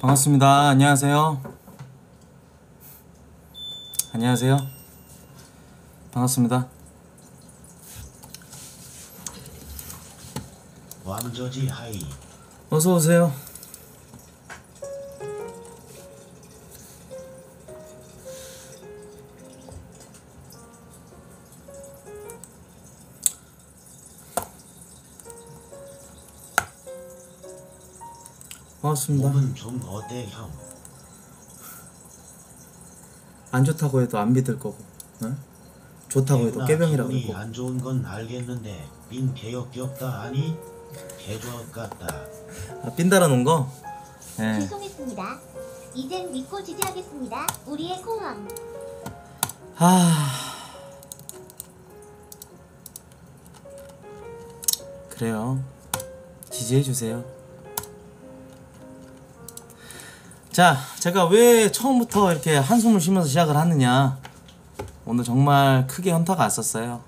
반갑습니다. 안녕하세요. 안녕하세요. 반갑습니다. 완전히 하이. 어서 오세요. 고맙습니다. 몸은 좀 어때 형? 안 좋다고 해도 안 믿을 거고, 응? 좋다고 해도 깨병이라고 그러고. 안 좋은 건 알겠는데 빈 개역겹다 아니 개조업 같다. 아, 빈 달아놓은 거? 네. 죄송했습니다. 이젠 믿고 지지하겠습니다. 우리의 공헌. 그래요. 지지해 주세요. 자, 제가 왜 처음부터 이렇게 한숨을 쉬면서 시작을 하느냐, 오늘 정말 크게 현타가 왔었어요.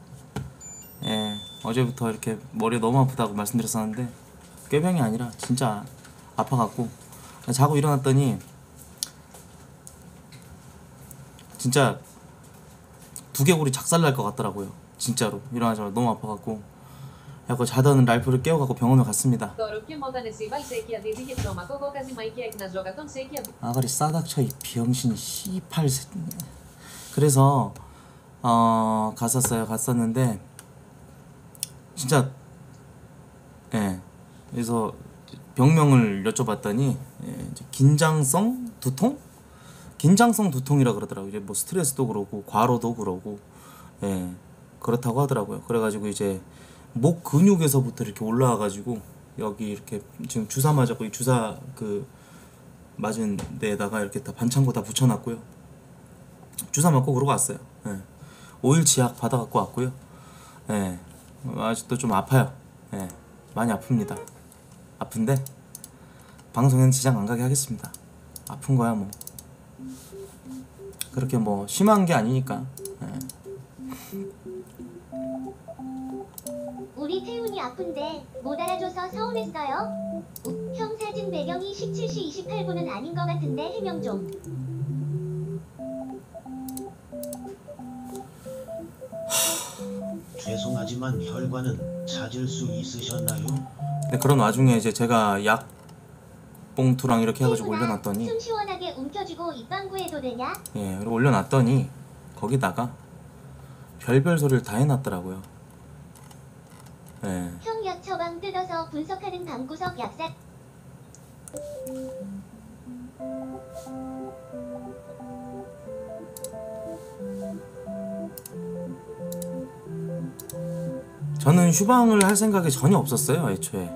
예, 어제부터 이렇게 머리가 너무 아프다고 말씀드렸었는데 꾀병이 아니라 진짜 아파갖고 자고 일어났더니 진짜 두개골이 작살날 것 같더라고요. 진짜로 일어나자마자 너무 아파갖고 약간 자던 랄프를 깨워갖고 병원을 갔습니다. 아가리 싸닥쳐 이 병신 씨팔. 그래서 갔었는데 진짜 그래서 병명을 여쭤봤더니 이제 긴장성 두통? 긴장성 두통이라 그러더라고요. 이제 뭐 스트레스도 그러고 과로도 그러고 그렇다고 하더라고요. 그래가지고 이제 목 근육에서부터 이렇게 올라와가지고 여기 이렇게 지금 주사 맞았고 이 주사 그 맞은 데에다가 이렇게 다 반창고 다 붙여놨고요. 주사 맞고 그러고 왔어요. 5일 지약 받아갖고 왔고요. 아직도 좀 아파요. 많이 아픕니다. 아픈데 방송에는 지장 안 가게 하겠습니다. 아픈 거야 뭐 그렇게 뭐 심한 게 아니니까. 우리 태훈이 아픈데 못 알아줘서 서운했어요. 형 사진 배경이 17시 28분은 아닌 것 같은데 해명 좀. 죄송하지만 혈관은 찾을 수 있으셨나요? 네, 그런 와중에 이제 제가 약 봉투랑 이렇게 해가지고 올려놨더니 숨 시원하게 움켜쥐고 입방구해도 되냐? 예, 그리고 올려놨더니 거기다가 별별 소리를 다 해놨더라고요. 형 약 처방 뜯어서 분석하는 방구석 약사. 저는 휴방을 할 생각이 전혀 없었어요, 애초에.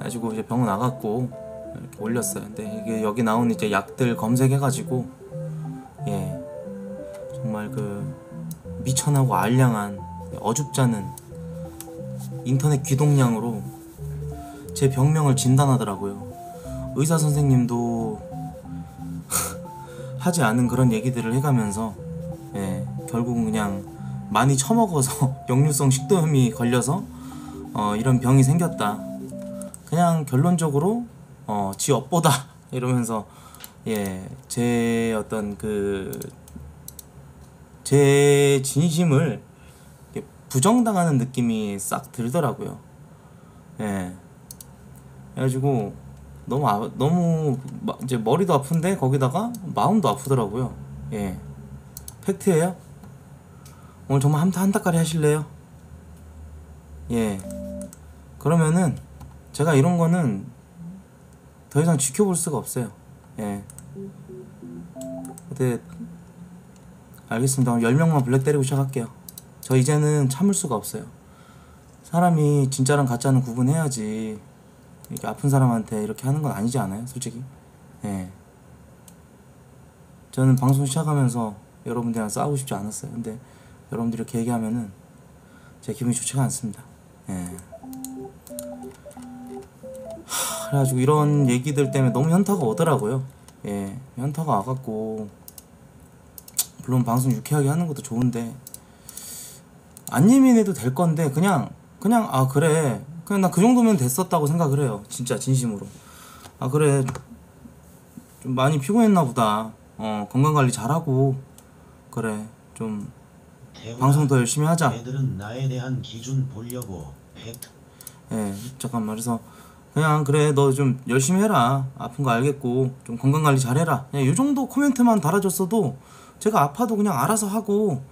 가지고 이제 병원 나갔고 이렇게 올렸어요. 근데 이게 여기 나온 이제 약들 검색해가지고 정말 그 미천하고 알량한 어줍잖은 인터넷 귀동량으로 제 병명을 진단하더라고요. 의사 선생님도 하지 않은 그런 얘기들을 해가면서 결국은 그냥 많이 처먹어서 역류성 식도염이 걸려서 이런 병이 생겼다. 그냥 결론적으로 지 업보다 이러면서 제 어떤 그 제 진심을 부정당하는 느낌이 싹 들더라고요. 그래가지고 너무 이제 머리도 아픈데 거기다가 마음도 아프더라고요. 팩트예요. 오늘 정말 한타까리 하실래요? 그러면은 제가 이런 거는 더 이상 지켜볼 수가 없어요. 근데 알겠습니다. 10명만 블랙 때리고 시작할게요. 저 이제는 참을 수가 없어요. 사람이 진짜랑 가짜는 구분해야지 이렇게 아픈 사람한테 이렇게 하는 건 아니지 않아요? 솔직히. 저는 방송 시작하면서 여러분들이랑 싸우고 싶지 않았어요. 근데 여러분들이 이렇게 얘기하면은 제 기분이 좋지가 않습니다. 그래가지고 이런 얘기들 때문에 너무 현타가 오더라고요. 현타가 와갖고 물론 방송 유쾌하게 하는 것도 좋은데 안 예민해도 될 건데 그냥 그냥 아 그래 그냥 나 그 정도면 됐었다고 생각을 해요. 진짜 진심으로 아 그래 좀 많이 피곤했나 보다. 건강관리 잘하고 그래 좀 방송 더 열심히 하자. 애들은 나에 대한 기준 보려고 예 잠깐만 그래서 그냥 그래 너 좀 열심히 해라. 아픈 거 알겠고 좀 건강관리 잘해라. 그냥 이 정도 코멘트만 달아줬어도 제가 아파도 그냥 알아서 하고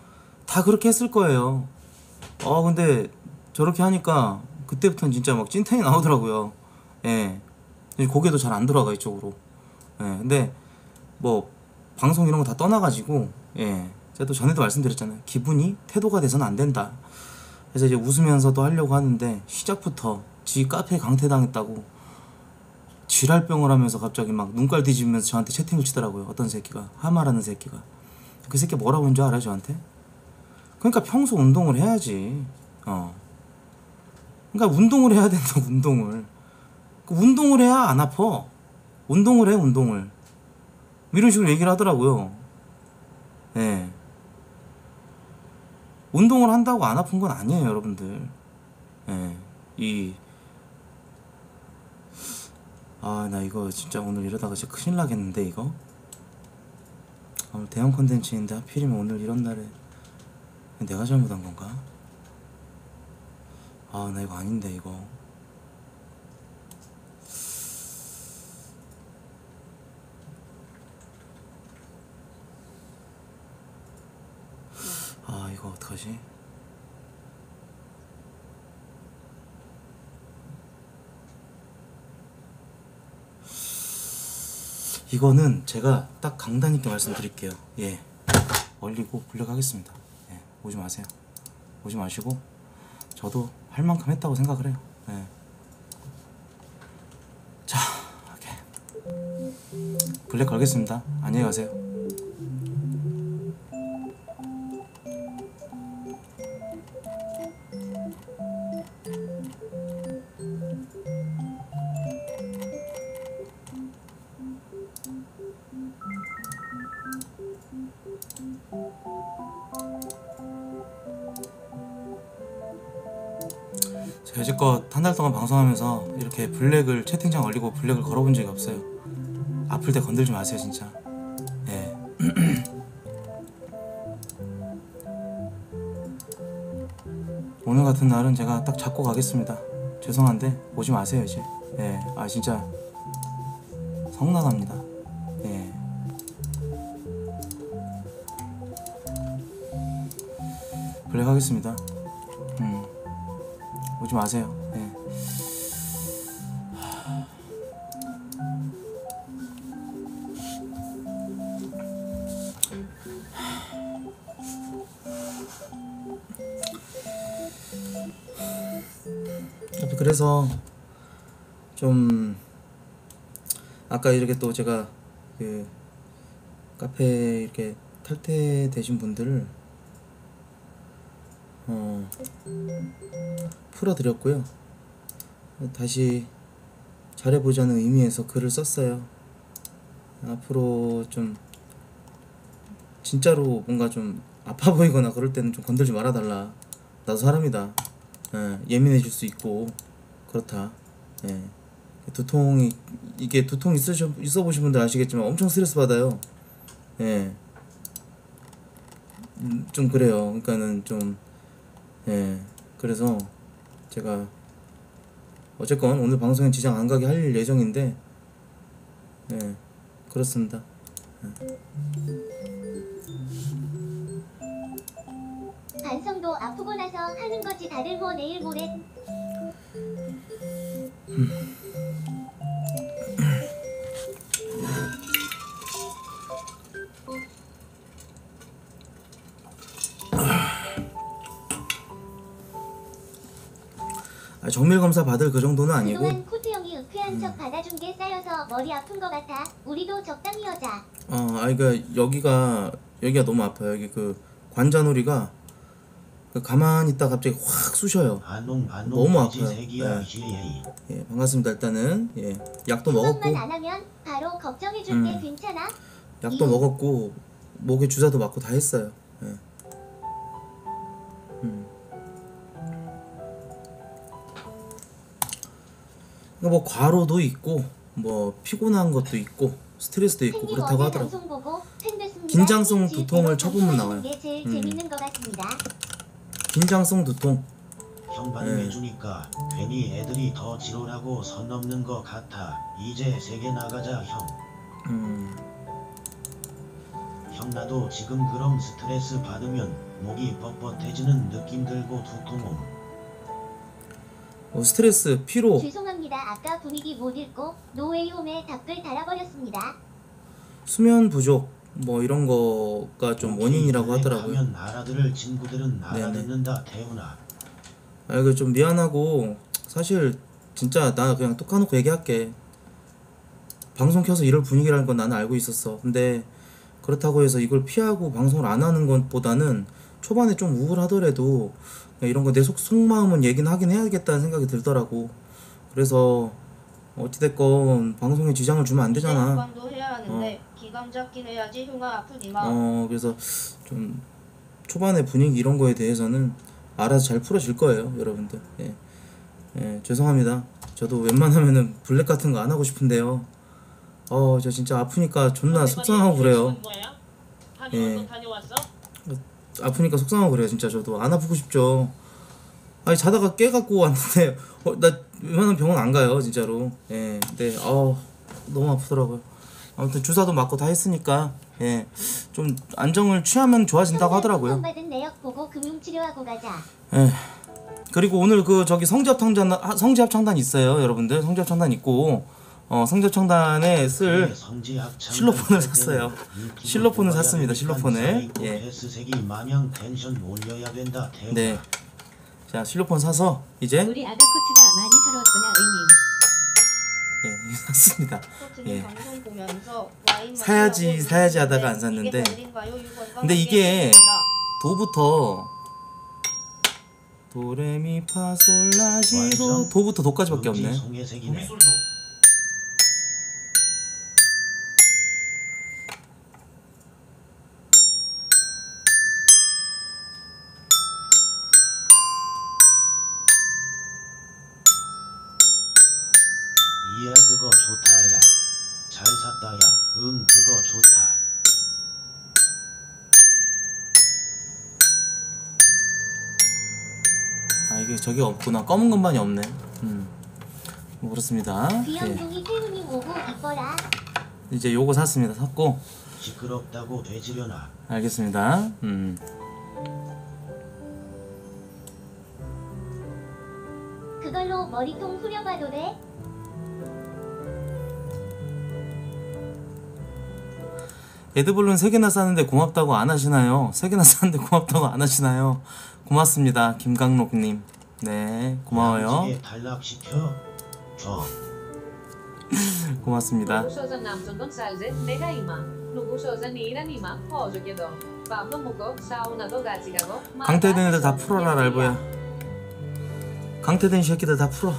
다 그렇게 했을 거예요. 근데 저렇게 하니까 그때부터는 진짜 막 찐텐이 나오더라고요. 예 고개도 잘 안 들어가 이쪽으로. 예 근데 뭐 방송 이런 거 다 떠나가지고 예 제가 또 전에도 말씀드렸잖아요. 기분이 태도가 돼서는 안 된다. 그래서 이제 웃으면서도 하려고 하는데 시작부터 지 카페에 강퇴당했다고 지랄병을 하면서 갑자기 막 눈깔 뒤집으면서 저한테 채팅을 치더라고요. 어떤 새끼가 하마라는 새끼가 그 새끼 뭐라고 한 줄 알아요 저한테? 그러니까 평소 운동을 해야지. 그러니까 운동을 해야 된다. 운동을 해야 안 아파. 운동을 해 운동을 이런 식으로 얘기를 하더라고요. 네. 운동을 한다고 안 아픈 건 아니에요 여러분들. 네. 나 이거 진짜 오늘 이러다가 진짜 큰일 나겠는데 이거? 오늘 대형 컨텐츠인데 하필이면 오늘 이런 날에 내가 잘못한 건가? 나 이거 아닌데 이거 이거 어떡하지? 이거는 제가 딱 강단 있게 말씀드릴게요. 예, 얼리고 분리하겠습니다. 예, 오지 마세요. 오지 마시고 저도 할 만큼 했다고 생각을 해요. 예. 자, 이렇게 블랙 걸겠습니다. 안녕히 가세요. 여지껏 한 달 동안 방송하면서 이렇게 블랙을 채팅창 올리고 블랙을 걸어본 적이 없어요. 아플 때 건들지 마세요 진짜. 예. 오늘 같은 날은 제가 딱 잡고 가겠습니다. 죄송한데 오지 마세요 이제. 예. 진짜 성난합니다. 예. 블랙 하겠습니다. 오지 마세요. 네. 그래서 좀 아까 이렇게 또 제가 그 카페 이렇게 탈퇴되신 분들을 풀어드렸고요. 다시 잘해보자는 의미에서 글을 썼어요. 앞으로 좀 진짜로 뭔가 좀 아파 보이거나 그럴 때는 좀 건들지 말아달라. 나도 사람이다. 예, 예민해질 수 있고 그렇다. 예. 두통이 이게 두통 있어 보신 분들 아시겠지만 엄청 스트레스 받아요. 예. 좀 그래요. 그러니까는 좀 예. 그래서 제가 어쨌건 오늘 방송에 지장 안 가게 할 예정인데 예. 그렇습니다. 예. 반성도 아프고 나서 하는 거지 다들 뭐 내일 모레 정밀검사 받을 그 정도는 아니고 그동안 코트 형이 은폐한 척 받아준 게 쌓여서 머리 아픈 것 같아. 우리도 적당히 여자 그러니까 여기가 너무 아파요. 여기 그 관자놀이가 가만히 있다 갑자기 확 쑤셔요. 너무 아파요. 예. 예, 반갑습니다. 일단은 예, 약도 먹었고 안 하면 바로 걱정해줄게. 괜찮아? 약도 먹었고 목에 주사도 맞고 다 했어요. 예. 뭐 과로도 있고 뭐 피곤한 것도 있고 스트레스도 있고 그렇다고 하더라고. 긴장성 두통을 쳐보면 나와요. 긴장성 두통. 형반이 해주니까 괜히 애들이 더 지루하고 선 넘는 것 같아. 이제 세계 나가자 형. 형 나도 지금 그럼 스트레스 받으면 목이 뻣뻣해지는 느낌 들고 두통. 스트레스, 피로. 죄송합니다. 아까 분위기 못 읽고 노웨이홈에 답글 달아버렸습니다. 수면 부족 뭐 이런 거가 좀 원인이라고 하더라고요. 알아들을 친구들은 알아듣는다 태훈아. 아 이거 좀 미안하고 사실 진짜 나 그냥 똑 까놓고 얘기할게. 방송 켜서 이럴 분위기라는 건 나는 알고 있었어. 근데 그렇다고 해서 이걸 피하고 방송을 안 하는 것보다는 초반에 좀 우울하더라도 이런 거 내 속마음은 얘기는 하긴 해야겠다는 생각이 들더라고. 그래서 어찌됐건 방송에 지장을 주면 안 되잖아. 기간도 해야 하는데 기간 잡긴 해야지 흉아 아프니마. 그래서 좀 초반에 분위기 이런 거에 대해서는 알아서 잘 풀어질 거예요 여러분들. 예, 죄송합니다. 저도 웬만하면은 블랙 같은 거 안 하고 싶은데요. 저 진짜 아프니까 존나 속상하고 그래요. 예. 아프니까 속상하고 그래요. 진짜 저도 안 아프고 싶죠. 아니 자다가 깨갖고 왔는데 나 웬만한 병원 안 가요 진짜로. 예. 근데 너무 아프더라고요. 아무튼 주사도 맞고 다 했으니까 예. 좀 안정을 취하면 좋아진다고 하더라고요. 예. 그리고 오늘 그 저기 성지합창단 있어요 여러분들. 성지합창단 있고 성지합창단에 쓸 실로폰을 샀어요. 실로폰을 샀습니다. 실로폰을. 예. 네. 자 실로폰 사서 이제 우리 아가코트가 많이 서러웠구나 의님. 예 샀습니다. 예. 사야지 하다가 안 샀는데 근데 이게 도레미파솔라시도 도부터 도까지밖에 없네. 그거 좋다 야 잘 샀다 야 응 그거 좋다. 아 이게 저게 없구나. 검은 것만이 없네. 뭐 그렇습니다. 귀염둥이 태훈이 오고 이뻐라. 이제 요거 샀습니다. 샀고 시끄럽다고 되지려나. 알겠습니다. 그걸로 머리통 후려봐도 돼? 에드볼룬 3개나 쌌는데 고맙다고 안 하시나요? 3개나 쌌는데 고맙다고 안 하시나요? 고맙습니다 김강록님. 네 고마워요. 고맙습니다. 강태된 애들 다 풀어라 랄보야. 강태된 새끼들 다 풀어.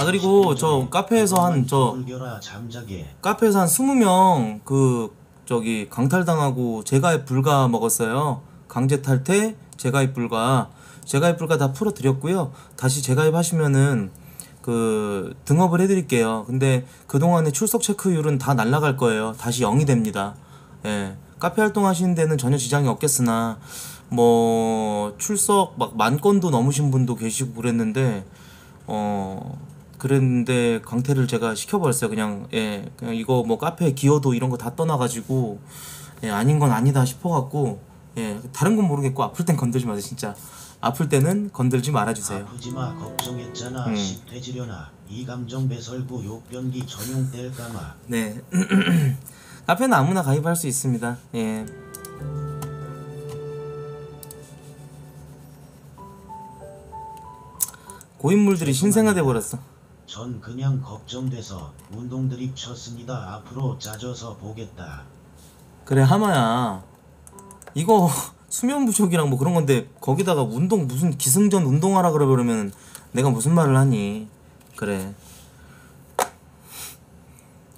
아 그리고 저 카페에서 한 20명 그 저기 강탈당하고 재가입 불가 먹었어요. 강제 탈퇴 재가입 불가 다 풀어 드렸고요. 다시 재가입 하시면은 그 등업을 해 드릴게요. 근데 그동안에 출석 체크율은 다 날라갈 거예요. 다시 0이 됩니다. 예. 카페 활동하시는 데는 전혀 지장이 없겠으나 뭐 출석 막 10,000건도 넘으신 분도 계시고 그랬는데 그랬는데 강퇴를 제가 시켜버렸어요. 그냥 예 그냥 이거 뭐 카페 기여도 이런 거 다 떠나가지고 예 아닌 건 아니다 싶어갖고 예 다른 건 모르겠고 아플 땐 건들지 마세요. 진짜 아플 때는 건들지 말아주세요. 아프지마 걱정했잖아. 되지려나 이 감정 배설구 욕변기 전용 뗄까마. 네. 카페는 아무나 가입할 수 있습니다. 예. 고인물들이 신생아돼 버렸어. 전 그냥 걱정돼서 운동 드립 쳤습니다. 앞으로 짜져서 보겠다. 그래 하마야 이거 수면 부족이랑 뭐 그런 건데 거기다가 운동 무슨 기승전 운동하라 그러면 내가 무슨 말을 하니. 그래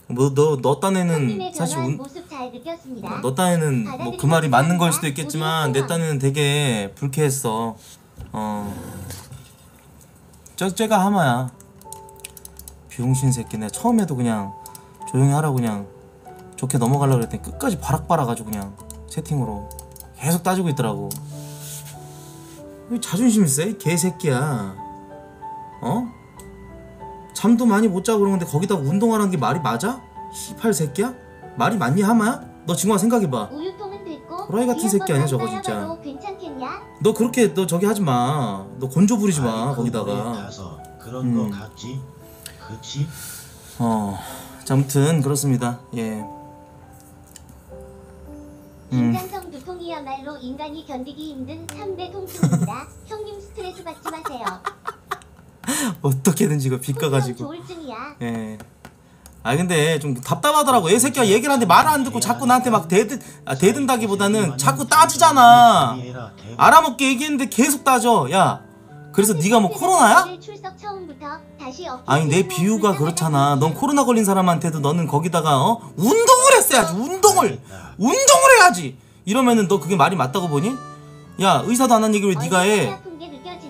뭐 너 딴에는 사실 너 딴에는 뭐 그 말이 맞는 걸 수도 있겠지만 내 딴에는 되게 불쾌했어. 쟤가 하마야. 비용신 새끼네. 처음에도 그냥 조용히 하라고 그냥 좋게 넘어가려고 그랬더니 끝까지 바락바라가지고 그냥 채팅으로 계속 따지고 있더라고. 자존심 있어 이 개새끼야. 어? 잠도 많이 못 자고 그러는데 거기다 운동하라는 게 말이 맞아? 시팔 새끼야? 말이 맞니 하마야? 너 지금 와 생각해봐. 호라이 같은 새끼 아니야 저거 진짜. 너 그렇게 너 저기 하지 마. 너 곤조 부리지 마 거기다가. 그런 거 같지? 그렇지? 자, 아무튼 그렇습니다. 예. 인간성 두통이야말로 인간이 견디기 힘든 3대 통증입니다. 형님 스트레스 받지 마세요. 어떻게든지 이거 빚가가지고. 예. 아 근데 좀 답답하더라고. 얘 새끼가 얘기를 하는데 말을 안 듣고 자꾸 나한테 막 대든다기보다는 자꾸 따지잖아. 알아먹게 얘기했는데 계속 따져. 야 그래서 네가 뭐 코로나야? 아니 내 비유가 그렇잖아. 넌 코로나 걸린 사람한테도 너는 거기다가 운동을 했어야지. 운동을 해야지 이러면은 너 그게 말이 맞다고 보니? 야 의사도 안 한 얘기를 왜 네가 해?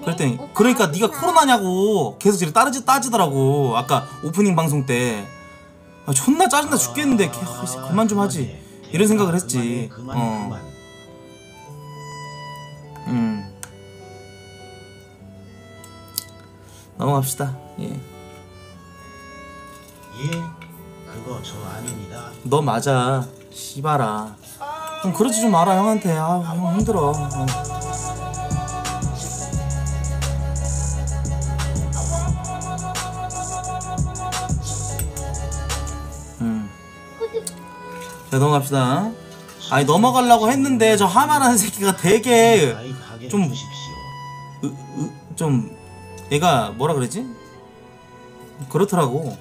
그랬더니 그러니까 네가 코로나냐고 계속 이렇게 따지더라고. 아까 오프닝 방송 때. 아, 존나 짜증나 죽겠는데 그만 좀 하지 이런 생각을 했지. 넘어갑시다. 예 그거 저 아닙니다. 너 맞아 씨발아. 좀 그러지 좀 마라 형한테. 아 형 힘들어. 자 넘어갑시다. 아니 넘어가려고 했는데 저 하마라는 새끼가 되게 좀 얘가 뭐라 그러지? 그렇더라고.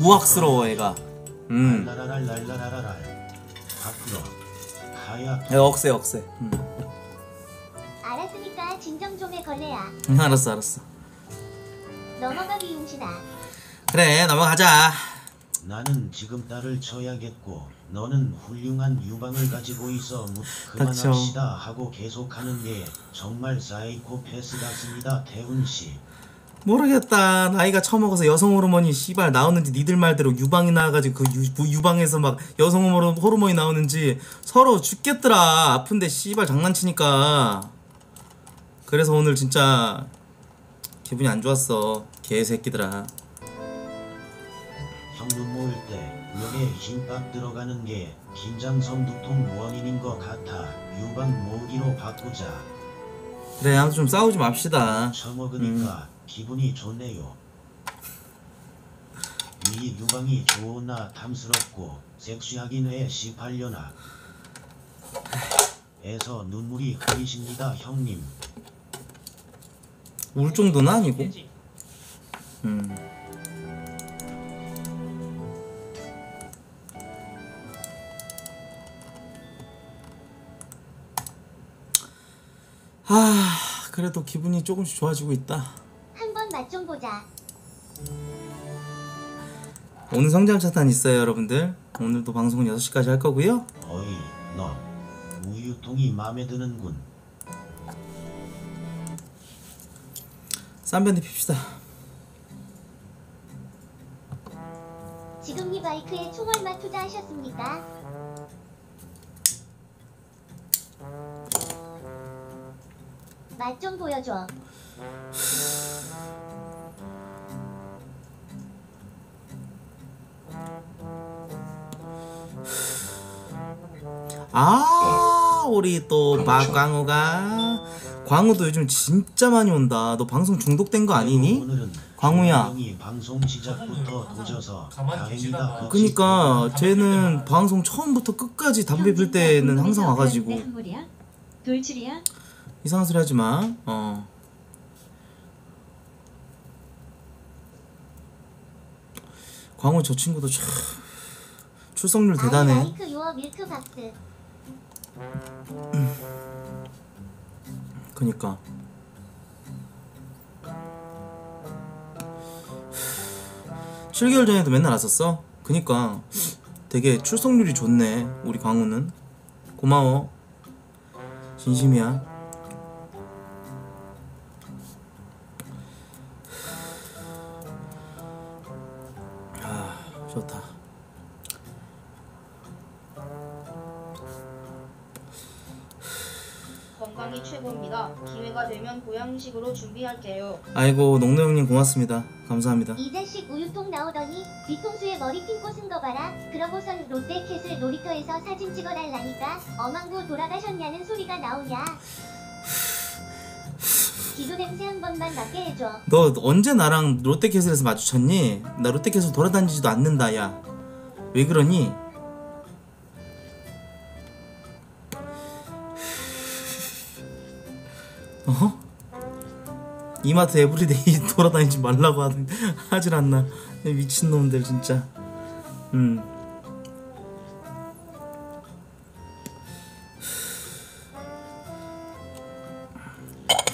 우악스러워 얘가. 얘가 억세. 알았으니까 진정 좀 해 걸레야. 알았어. 넘어가 비용신아. 그래 넘어가자. 나는 지금 딸을 쳐야겠고 너는 훌륭한 유방을 가지고 있어 그만합시다 하고 계속하는 게 정말 사이코패스 같습니다 태훈씨. 모르겠다. 나이가 처먹어서 여성 호르몬이 씨발 나오는지 니들 말대로 유방이 나와가지고 그 유방에서 막 여성 호르몬이 나오는지 서로 죽겠더라. 아픈데 씨발 장난치니까. 그래서 오늘 진짜 기분이 안 좋았어 개새끼들아. 형님 모을 때 목에 힘빡 들어가는 게 긴장성 두통 원인인 것 같아. 유방 모으기로 바꾸자. 그래 아무튼 좀 싸우지 맙시다. 처먹으니까 기분이 좋네요. 이 유방이 좋으나 탐스럽고 섹시하긴 해 18년아 에서 눈물이 흐리십니다 형님. 울 정도는 아니고. 그래도 기분이 조금씩 좋아지고 있다. 한번 맛 좀 보자. 오늘 성장 차탄 있어요 여러분들. 오늘도 방송은 6시까지 할 거고요. 어이 너 우유통이 마음에 드는군. 쌈변대 핍시다. 지금 이 바이크에 총 얼마 투자하셨습니까? 맛 좀 보여줘. 아 우리 또 박광우가. 광우도 요즘 진짜 많이 온다. 너 방송 중독된 거 아니니? 광우야. 그니까 쟤는 방송 처음부터 끝까지 담배 필 때는 항상 와가지고. 돌출이야? 이상한 소리 하지 마. 광우 저 친구도 참 출석률 대단해. 마이크 요어 밀크 박스. 그니까. 러 7개월 전에도 맨날 왔었어. 그니까 되게 출석률이 좋네. 우리 광우는 고마워. 진심이야. 먹방이 최고입니다. 기회가 되면 보양식으로 준비할게요. 아이고 농노 형님 고맙습니다. 감사합니다. 이 자식 우유통 나오더니 뒤통수에 머리 핀 꽂은 거 봐라. 그러고선 롯데캐슬 놀이터에서 사진 찍어달라니까 어망고 돌아가셨냐는 소리가 나오냐. 기도 냄새 한 번만 맡게 해줘. 너 언제 나랑 롯데캐슬에서 마주쳤니? 나 롯데캐슬 돌아다니지도 않는다. 야 왜 그러니? 어? 이마트 에브리데이 돌아다니지 말라고 하질 않나. 미친놈들 진짜.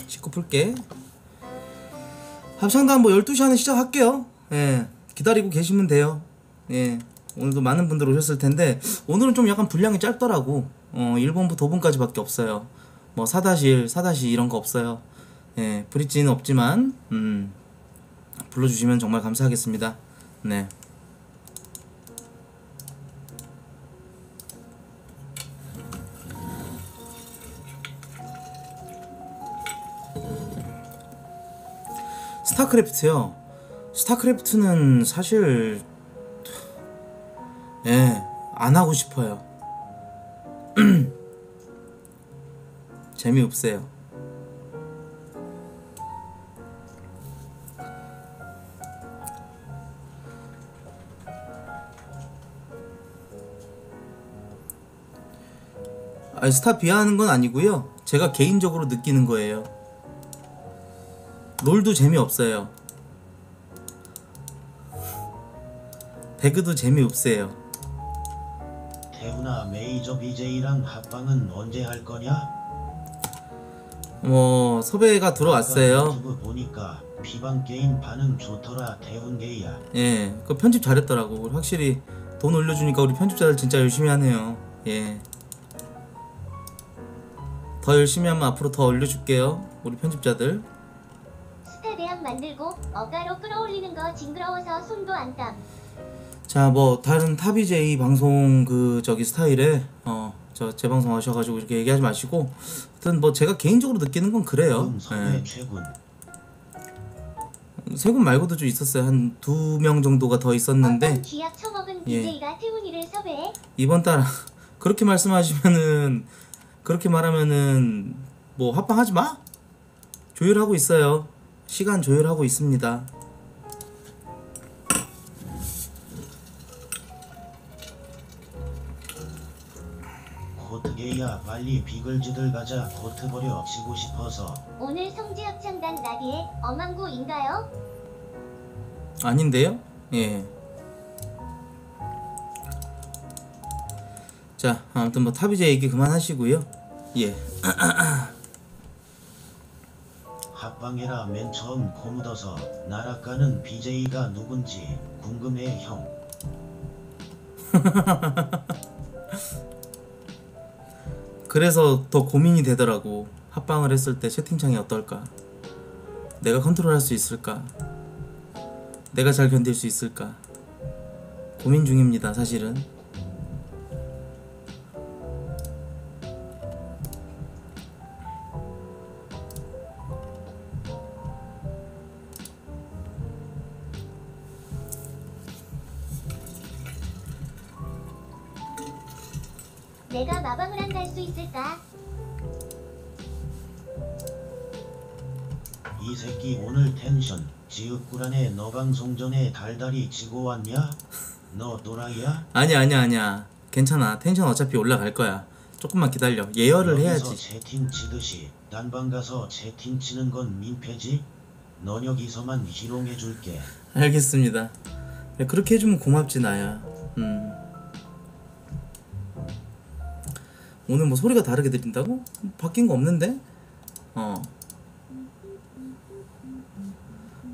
씻고 풀게. 합창단 뭐 12시 안에 시작할게요. 예, 기다리고 계시면 돼요. 예, 오늘도 많은 분들 오셨을 텐데 오늘은 좀 약간 분량이 짧더라고. 1번부터 5번까지 밖에 없어요. 뭐 4-1, 4-2 이런 거 없어요. 예, 브릿지는 없지만 불러주시면 정말 감사하겠습니다. 네. 스타크래프트요. 스타크래프트는 사실 예, 안 하고 싶어요. 재미없어요. 아니, 스타 비하하는 건 아니고요. 제가 개인적으로 느끼는 거예요. 롤도 재미없어요. 배그도 재미없어요. 태훈아, 메이저 BJ랑 합방은 언제 할 거냐? 뭐 섭외가 들어왔어요. 보니까 비방 게임 반응 좋더라. 태훈 게이야. 예, 그 편집 잘했더라고. 확실히 돈 올려주니까 우리 편집자들 진짜 열심히 하네요. 예, 더 열심히 하면 앞으로 더 올려줄게요, 우리 편집자들. 스타 대학 만들고 어가로 끌어올리는 거 징그러워서 손도 안 땀. 자, 뭐 다른 타비제이 방송 그 저기 스타일에 저 재방송 하셔가지고 이렇게 얘기하지 마시고, 하여튼 뭐 제가 개인적으로 느끼는 건 그래요. 예. 세군 말고도 좀 있었어요. 한 2명 정도가 더 있었는데 기약 처먹은 BJ가 태훈이를 섭외해? 이번 달 그렇게 말씀하시면은, 그렇게 말하면은 뭐 합방하지 마? 조율하고 있어요. 시간 조율하고 있습니다. 야, 빨리 비글즈들 가자. 고트 버려, 쉬고 싶어서. 오늘 성지 합창단 나비의 어망고인가요? 아닌데요? 예. 자, 아무튼 뭐 타비제 얘기 그만하시고요. 예. 합방해라. 맨 처음 코 묻어서 날아가는 BJ가 누군지 궁금해 형. 그래서 더 고민이 되더라고. 합방을 했을 때 채팅창이 어떨까? 내가 컨트롤할 수 있을까? 내가 잘 견딜 수 있을까? 고민 중입니다, 사실은. 내가 마방을 안 갈 수 있을까? 이 새끼 오늘 텐션 지읒구라네. 너 방송 전에 달달이 지고 왔냐? 너 또라이야? 아니야 괜찮아. 텐션 어차피 올라갈 거야. 조금만 기다려. 예열을 해야지. 채팅 치듯이 단방 가서 채팅 치는 건 민폐지? 넌 여기서만 희롱해줄게. 알겠습니다. 그렇게 해주면 고맙지 나야. 오늘 뭐 소리가 다르게 들린다고? 바뀐 거 없는데?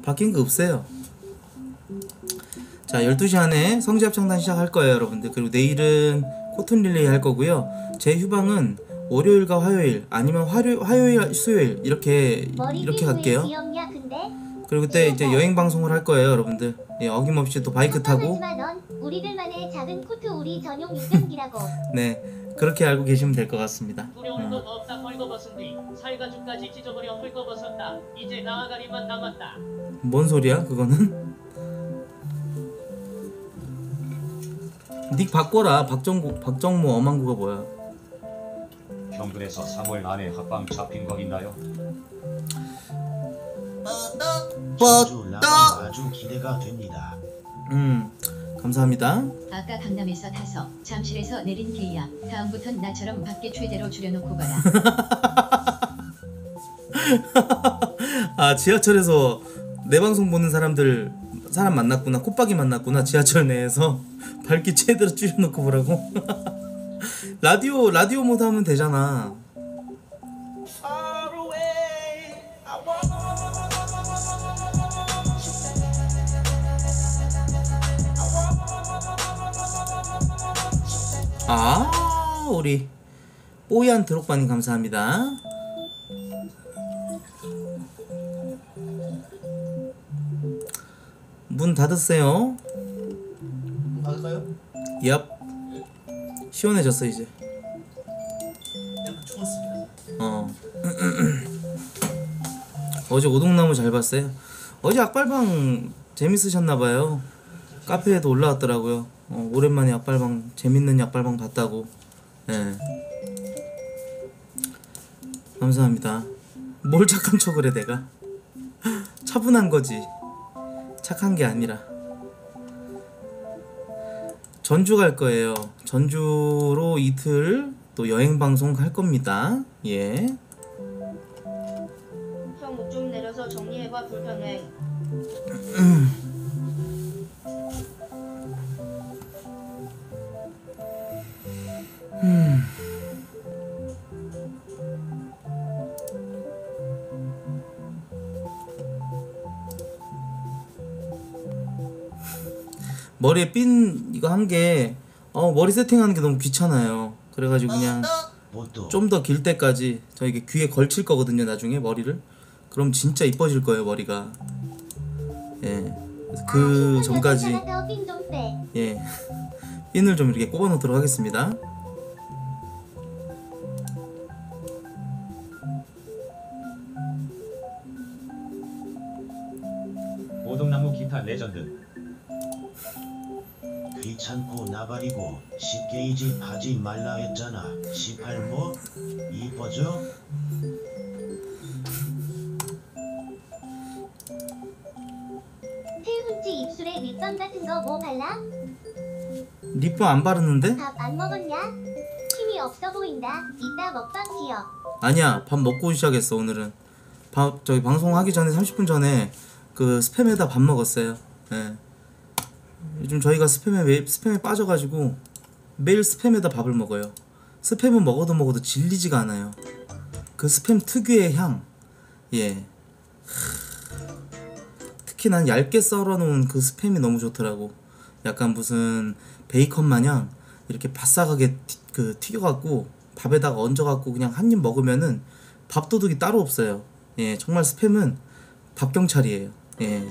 바뀐 거 없어요. 자, 12시 안에 성지 합창단 시작할 거예요, 여러분들. 그리고 내일은 코튼 릴레이 할 거고요. 제 휴방은 월요일과 화요일, 아니면 화요일, 수요일 이렇게 갈게요. 그리고 그때 이제 여행 방송을 할 거예요, 여러분들. 예, 어김없이 또 바이크 타고. 우리들만의 작은 코트 우리 전용 유전기라고. 네. 그렇게 알고 계시면 될 것 같습니다. 두려움도 없다. 벌거벗은디 살가죽까지 찢어버려 헐거벗었다. 이제 나아가리만 남았다. 뭔 소리야 그거는? 닉 바꿔라. 박정모 어망구가 뭐야? 평균에서 3월 안에 합방 잡힌 거 있나요? 아주 기대가 됩니다. 감사합니다. 아까 강남에서 타서 잠실에서 내린 게이야. 다음부턴 나처럼 밖에 최대로 줄여놓고 가라. 아 지하철에서 내 방송 보는 사람 만났구나. 콧박이 만났구나. 지하철 내에서 밝기 최대로 줄여놓고 보라고. 라디오 모드 하면 되잖아. 아 우리 뽀얀 드록바님 감사합니다. 문 닫으세요. 문 닫을까요? 얍. 시원해졌어 이제. 약간 추웠습니다. 어제 오동나무 잘 봤어요? 어제 악발방 재밌으셨나봐요. 카페에도 올라왔더라고요. 오랜만에 약발방 재밌는 약발방 봤다고. 예. 감사합니다. 뭘 착한 척을 해 내가. 차분한 거지. 착한 게 아니라. 전주 갈 거예요. 전주로 이틀 또 여행 방송 갈 겁니다. 예. 형 옷 좀 내려서 정리해봐 불편해. 머리에 핀 이거 한 게 머리 세팅하는 게 너무 귀찮아요. 그래가지고 그냥 좀 더 길 때까지 저 이게 귀에 걸칠 거거든요 나중에 머리를. 그럼 진짜 이뻐질 거예요 머리가. 예, 그 전까지 예 핀을 좀 이렇게 꼽아 놓도록 하겠습니다. 오동나무 기타 레전드. 귀찮고 나발이고 10게이지 하지 말라 했잖아. 18뭐? 이뻐져? 태훈지 입술에 립밤 같은 거 뭐 발라? 립밤 안 바르는데? 밥 안 먹었냐? 힘이 없어 보인다. 이따 먹방 지어. 아니야 밥 먹고 시작했어 오늘은. 밥 저기 방송하기 전에 30분 전에 그 스팸에다 밥 먹었어요. 예. 요즘 저희가 스팸에 빠져가지고 매일 스팸에다 밥을 먹어요. 스팸은 먹어도 질리지가 않아요. 그 스팸 특유의 향. 예. 특히 난 얇게 썰어놓은 그 스팸이 너무 좋더라고. 약간 무슨 베이컨 마냥 이렇게 바싹하게 그 튀겨갖고 밥에다가 얹어갖고 그냥 한 입 먹으면은 밥도둑이 따로 없어요. 예, 정말 스팸은 밥경찰이에요. 예.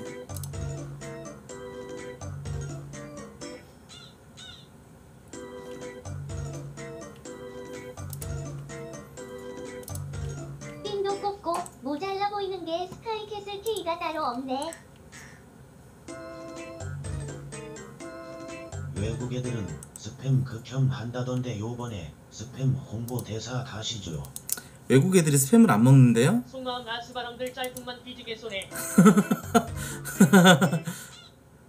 없네. 외국 애들은 스팸 극혐 한다던데 요번에 스팸 홍보 대사 가시죠. 외국 애들이 스팸을 안 먹는데요? 속마음 아스바람들 짤뿐만 뒤지게 쏘네.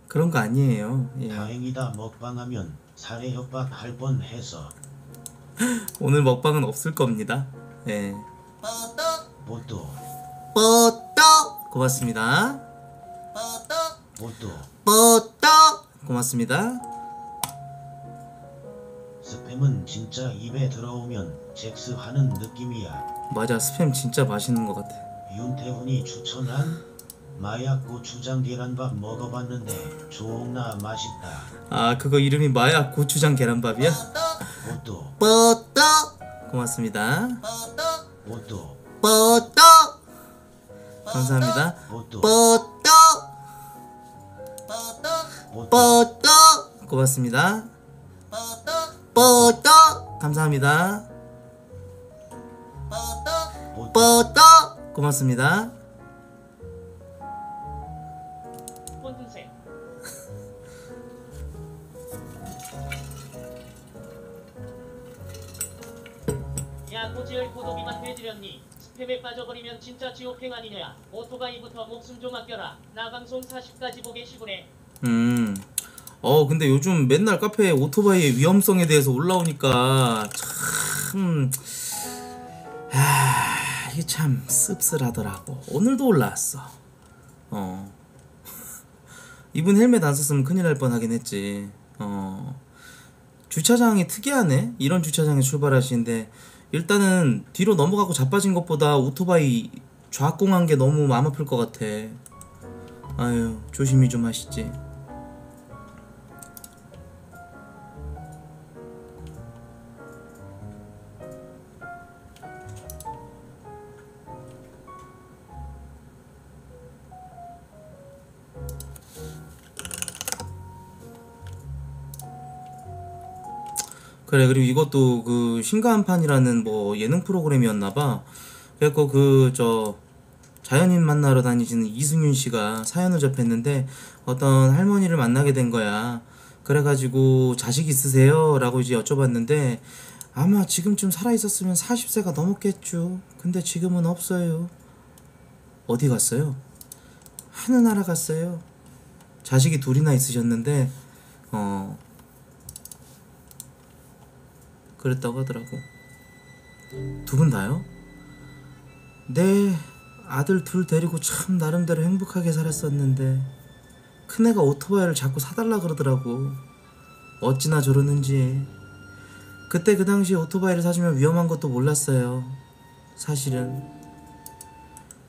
그런 거 아니에요. 예. 다행이다 먹방하면 살해 협박할 뻔해서. 오늘 먹방은 없을 겁니다. 예. 뽀또 고맙습니다. 뽀또 고맙습니다. 스팸은 진짜 입에 들어오면 잭스 하는 느낌이야. 맞아 스팸 진짜 맛있는 것 같아. 윤태훈이 추천한 마약 고추장 계란밥 먹어봤는데 존나 맛있다. 아 그거 이름이 마약 고추장 계란밥이야? 뽀또 고맙습니다. 뽀또 감사합니다. 뽀또 고맙습니다. 뽀또 감사합니다. 뽀또 뽀또 고맙습니다. 뽀드세요. 야 고지을 고독이만 해지렸니? 스팸에 빠져버리면 진짜 지옥행 아니냐? 오토바이부터 목숨 좀 아껴라. 나 방송 40까지 보게 시구네. 근데 요즘 맨날 카페에 오토바이의 위험성에 대해서 올라오니까 참 이게 참 씁쓸하더라고. 오늘도 올라왔어. 이분 헬멧 안 썼으면 큰일 날 뻔하긴 했지. 주차장이 특이하네. 이런 주차장에 출발하시는데 일단은 뒤로 넘어가고 자빠진 것보다 오토바이 좌공한 게 너무 마음 아플 것 같아. 아유, 조심히 좀 하시지. 그래, 그리고 이것도 그 신간판이라는 뭐 예능 프로그램이었나봐. 그래갖고 자연인 만나러 다니시는 이승윤씨가 사연을 접했는데 어떤 할머니를 만나게 된 거야. 그래가지고 자식 있으세요? 라고 이제 여쭤봤는데 아마 지금쯤 살아있었으면 40세가 넘었겠죠. 근데 지금은 없어요. 어디 갔어요? 하늘나라 갔어요. 자식이 둘이나 있으셨는데 그랬다고 하더라고. 두 분 다요? 네, 아들 둘 데리고 참 나름대로 행복하게 살았었는데 큰애가 오토바이를 자꾸 사달라 그러더라고. 어찌나 저러는지. 그때 그 당시에 오토바이를 사주면 위험한 것도 몰랐어요. 사실은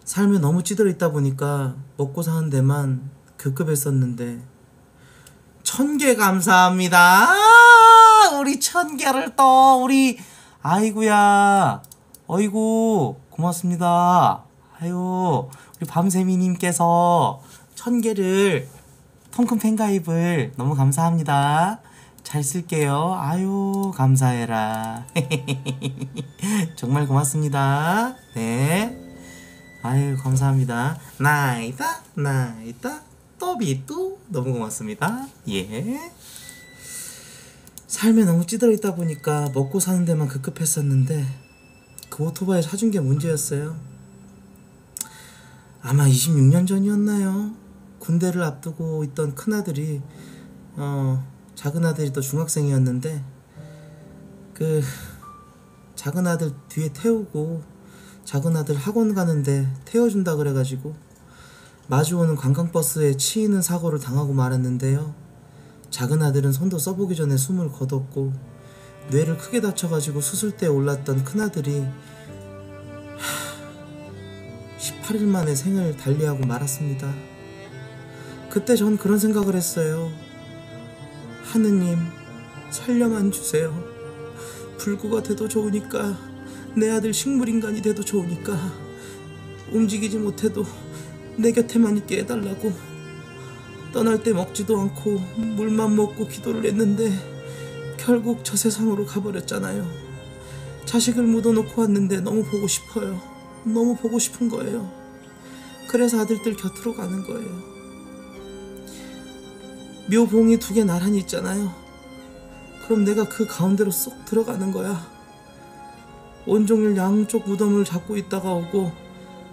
삶에 너무 찌들어 있다 보니까 먹고 사는 데만 급급했었는데. 1000개 감사합니다. 우리 1000개를 또 우리 아이구야, 어이구 고맙습니다. 아유, 우리 밤새미님께서 1000개를 통큰 팬가입을 너무 감사합니다. 잘 쓸게요. 아유, 감사해라. 정말 고맙습니다. 네, 아유 감사합니다. 나이다 나이다 또비뚜 너무 고맙습니다. 예. 삶에 너무 찌들어 있다 보니까 먹고 사는 데만 급급했었는데 그 오토바이 사준 게 문제였어요. 아마 26년 전이었나요? 군대를 앞두고 있던 큰아들이 작은 아들이 또 중학생이었는데 그 작은 아들 뒤에 태우고 작은 아들 학원 가는데 태워준다 그래가지고 마주오는 관광버스에 치이는 사고를 당하고 말았는데요. 작은 아들은 손도 써보기 전에 숨을 거뒀고 뇌를 크게 다쳐가지고 수술대에 올랐던 큰아들이 18일 만에 생을 달리하고 말았습니다. 그때 전 그런 생각을 했어요. 하느님, 살려만 주세요. 불구가 돼도 좋으니까, 내 아들 식물인간이 돼도 좋으니까 움직이지 못해도 내 곁에만 있게 해달라고 떠날 때 먹지도 않고 물만 먹고 기도를 했는데 결국 저 세상으로 가버렸잖아요. 자식을 묻어놓고 왔는데 너무 보고 싶어요. 너무 보고 싶은 거예요. 그래서 아들들 곁으로 가는 거예요. 묘봉이 2개 나란히 있잖아요. 그럼 내가 그 가운데로 쏙 들어가는 거야. 온종일 양쪽 무덤을 잡고 있다가 오고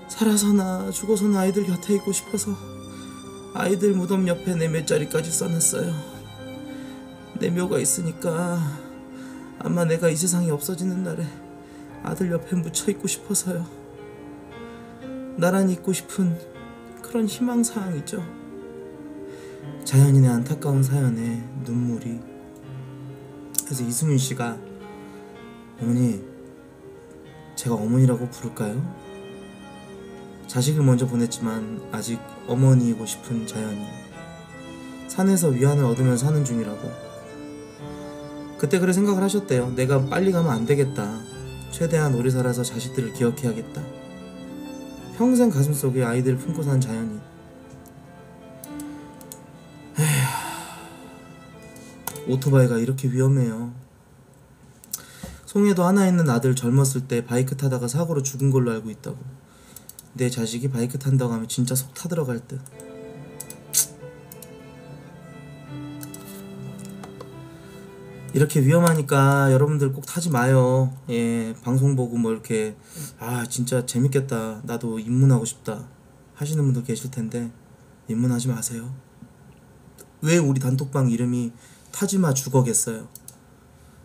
살아서나 죽어서나 아이들 곁에 있고 싶어서 아이들 무덤 옆에 내 묘자리까지 써놨어요. 내 묘가 있으니까 아마 내가 이 세상이 없어지는 날에 아들 옆에 묻혀있고 싶어서요. 나란히 있고 싶은 그런 희망사항이죠. 자연인의 안타까운 사연에 눈물이. 그래서 이승윤씨가 어머니, 제가 어머니라고 부를까요? 자식을 먼저 보냈지만 아직 어머니이고 싶은 자연이 산에서 위안을 얻으며 사는 중이라고. 그때 그래 생각을 하셨대요. 내가 빨리 가면 안 되겠다. 최대한 오래 살아서 자식들을 기억해야겠다. 평생 가슴속에 아이들을 품고 산 자연이. 에휴, 오토바이가 이렇게 위험해요. 송혜도 하나 있는 아들 젊었을 때 바이크 타다가 사고로 죽은 걸로 알고 있다고. 내 자식이 바이크 탄다고 하면 진짜 속 타들어갈 듯. 이렇게 위험하니까 여러분들 꼭 타지 마요. 예, 방송 보고 뭐 이렇게 아 진짜 재밌겠다, 나도 입문하고 싶다 하시는 분들 계실 텐데 입문하지 마세요. 왜 우리 단톡방 이름이 타지마 주거겠어요?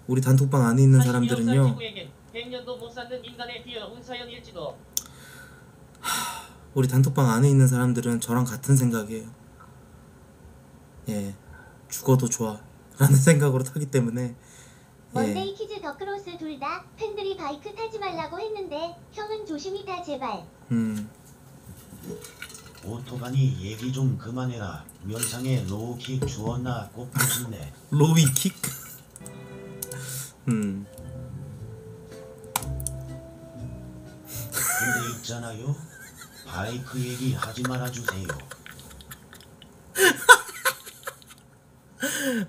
우리 단톡방 안에 있는 사람들은요, 우리 단톡방 안에 있는 사람들은 저랑 같은 생각이에요. 예, 죽어도 좋아 라는 생각으로 타기 때문에. 원데이 예. 키즈 더크로스 둘 다 팬들이 바이크 타지 말라고 했는데 형은 조심히 타 제발. 오토바니 얘기 좀 그만해라. 면상에 로우킥 주었나 꼽고 싶네. 로우킥? 근데 있잖아요, 바이크 얘기 하지 말아주세요.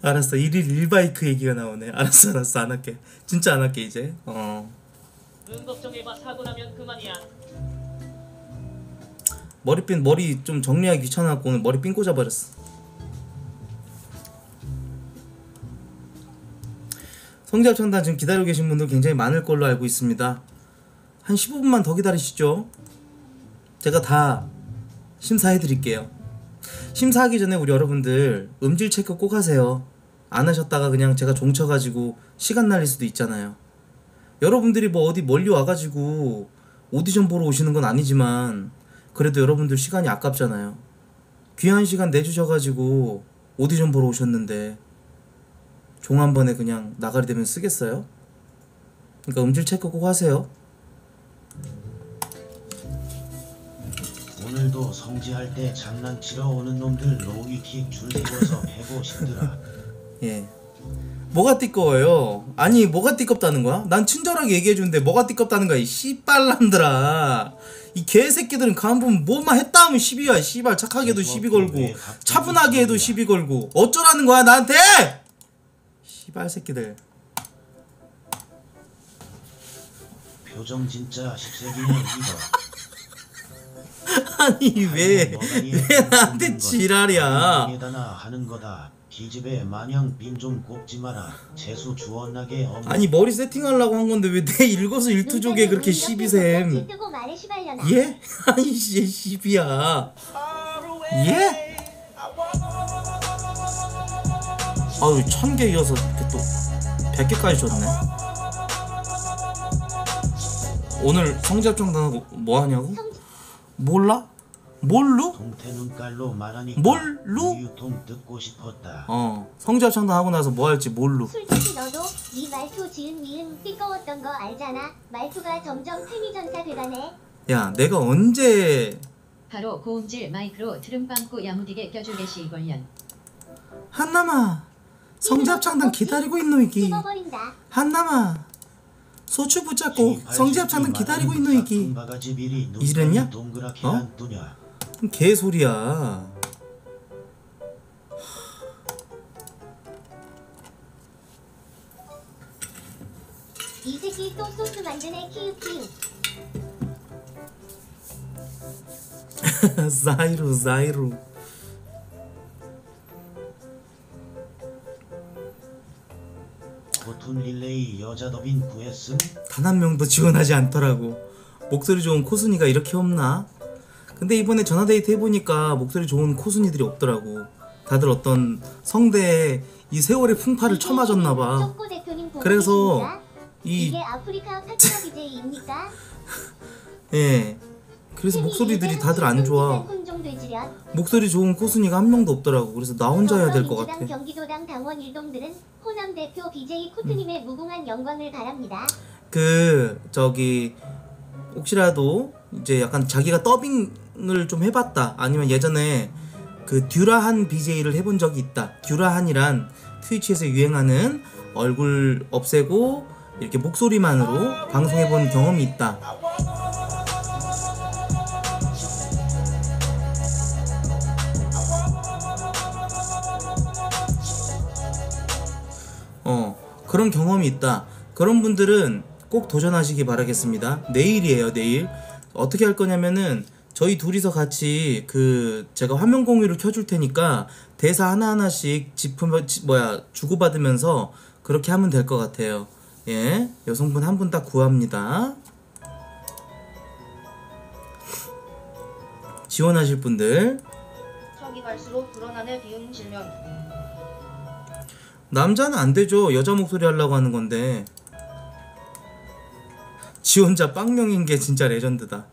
알았어. 1일 1바이크 얘기가 나오네. 알았어 알았어, 안 할게. 진짜 안 할게 이제. 눈 걱정해봐. 사고 나면 그만이야. 머리핀 머리 좀 정리하기 귀찮아갖고 오늘 머리 핀 꽂아버렸어. 성지합창단 지금 기다리고 계신 분들 굉장히 많을 걸로 알고 있습니다. 한 15분만 더 기다리시죠. 제가 다 심사해드릴게요. 심사하기 전에 우리 여러분들 음질 체크 꼭 하세요. 안 하셨다가 그냥 제가 종쳐가지고 시간 날릴 수도 있잖아요. 여러분들이 뭐 어디 멀리 와가지고 오디션 보러 오시는 건 아니지만 그래도 여러분들 시간이 아깝잖아요. 귀한 시간 내주셔가지고 오디션 보러 오셨는데 종 한 번에 그냥 나가리 되면 쓰겠어요? 그러니까 음질 체크 꼭 하세요. 오늘도 성지할 때 장난치러 오는 놈들 로우킥 줄 세워서 해보고 싶더라. 예. 뭐가 띠꺼워요? 아니 뭐가 띠껍다는 거야? 난 친절하게 얘기해주는데 뭐가 띠껍다는 거야 이 씨발람들아. 이 개새끼들은 간분 뭐만 했다 하면 시비야. 씨발 착하게도 시비 걸고 차분하게 해도 시비 걸고 어쩌라는 거야 나한테? 씨발 새끼들. 표정 진짜 10세기는 이거. 아니 왜 나한테 지랄이야? 아니 머리 세팅하려고 한 건데 왜 내 일거수일투족에 그렇게 시비셈? 예? 아니 시비야. 예? 아유 1000개 이어서 이렇게 또 100개까지 줬네. 오늘 성지합창단하고 뭐 하냐고? 몰라? 뭘로? 뭘로? 성지합창단 하고 나서 뭐 할지 뭘로? 솔직히 너도 네 말투 지은 미음 띠꺼웠던 거 알잖아. 말투가 점점 태미전사 되다네. 야 내가 언제 바로 고음질 마이크로 트름빵꾸 야무지게 껴줄게시 이걸년. 한남아 성지합창단 기다리고 있노이기. 한남아 소추 붙잡고 성지합창단 기다리고 있는 이기. 이랬냐? 어? 개소리야. 이 새끼 또 소스 만드네. 키우키우. 자이루 자이루. 릴레이 여자 더빙 구했음? 단 한 명도 지원하지 않더라고. 목소리 좋은 코순이가 이렇게 없나? 근데 이번에 전화데이트 해보니까 목소리 좋은 코순이들이 없더라고. 다들 어떤 성대에 이 세월의 풍파를 쳐맞았나봐. 그래서 이게 아프리카 파트너 BJ입니까? 예. 그래서 목소리들이 다들 안 좋아. 목소리 좋은 코순이가 한 명도 없더라고. 그래서 나 혼자 해야 될 것 같아. 경기도당 당원 일동들은 호남 대표 BJ 코트님의 무궁한 영광을 바랍니다. 그 저기 혹시라도 이제 약간 자기가 더빙을 좀 해봤다, 아니면 예전에 그 듀라한 BJ를 해본 적이 있다. 듀라한이란 트위치에서 유행하는 얼굴 없애고 이렇게 목소리만으로 방송해본 경험이 있다. 그런 경험이 있다. 그런 분들은 꼭 도전하시기 바라겠습니다. 내일이에요, 내일. 어떻게 할 거냐면은 저희 둘이서 같이 그 제가 화면 공유를 켜줄 테니까 대사 하나하나씩 주고받으면서 그렇게 하면 될 것 같아요. 예, 여성분 한 분 딱 구합니다. 지원하실 분들. 턱이 갈수록 불어나는 비움 질면. 남자는 안 되죠. 여자 목소리 하려고 하는 건데. 지원자 빵명인 게 진짜 레전드다.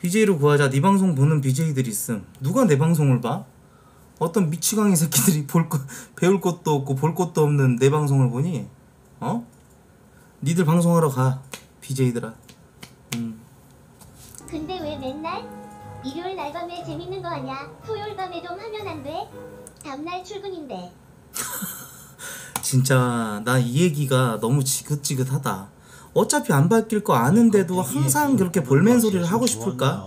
BJ로 구하자. 네 방송 보는 BJ들이 있음. 누가 내 방송을 봐? 어떤 미치광이 새끼들이 배울 것도 없고 볼 것도 없는 내 방송을 보니? 어? 니들 방송하러 가, BJ들아. 근데 왜 맨날 일요일 날 밤에 재밌는 거 하냐? 토요일 밤에 좀 하면 안 돼? 다음날 출근인데. 진짜 나 이 얘기가 너무 지긋지긋하다. 어차피 안 바뀔 거 아는데도 항상 그렇게 볼멘 소리를 하고 싶을까?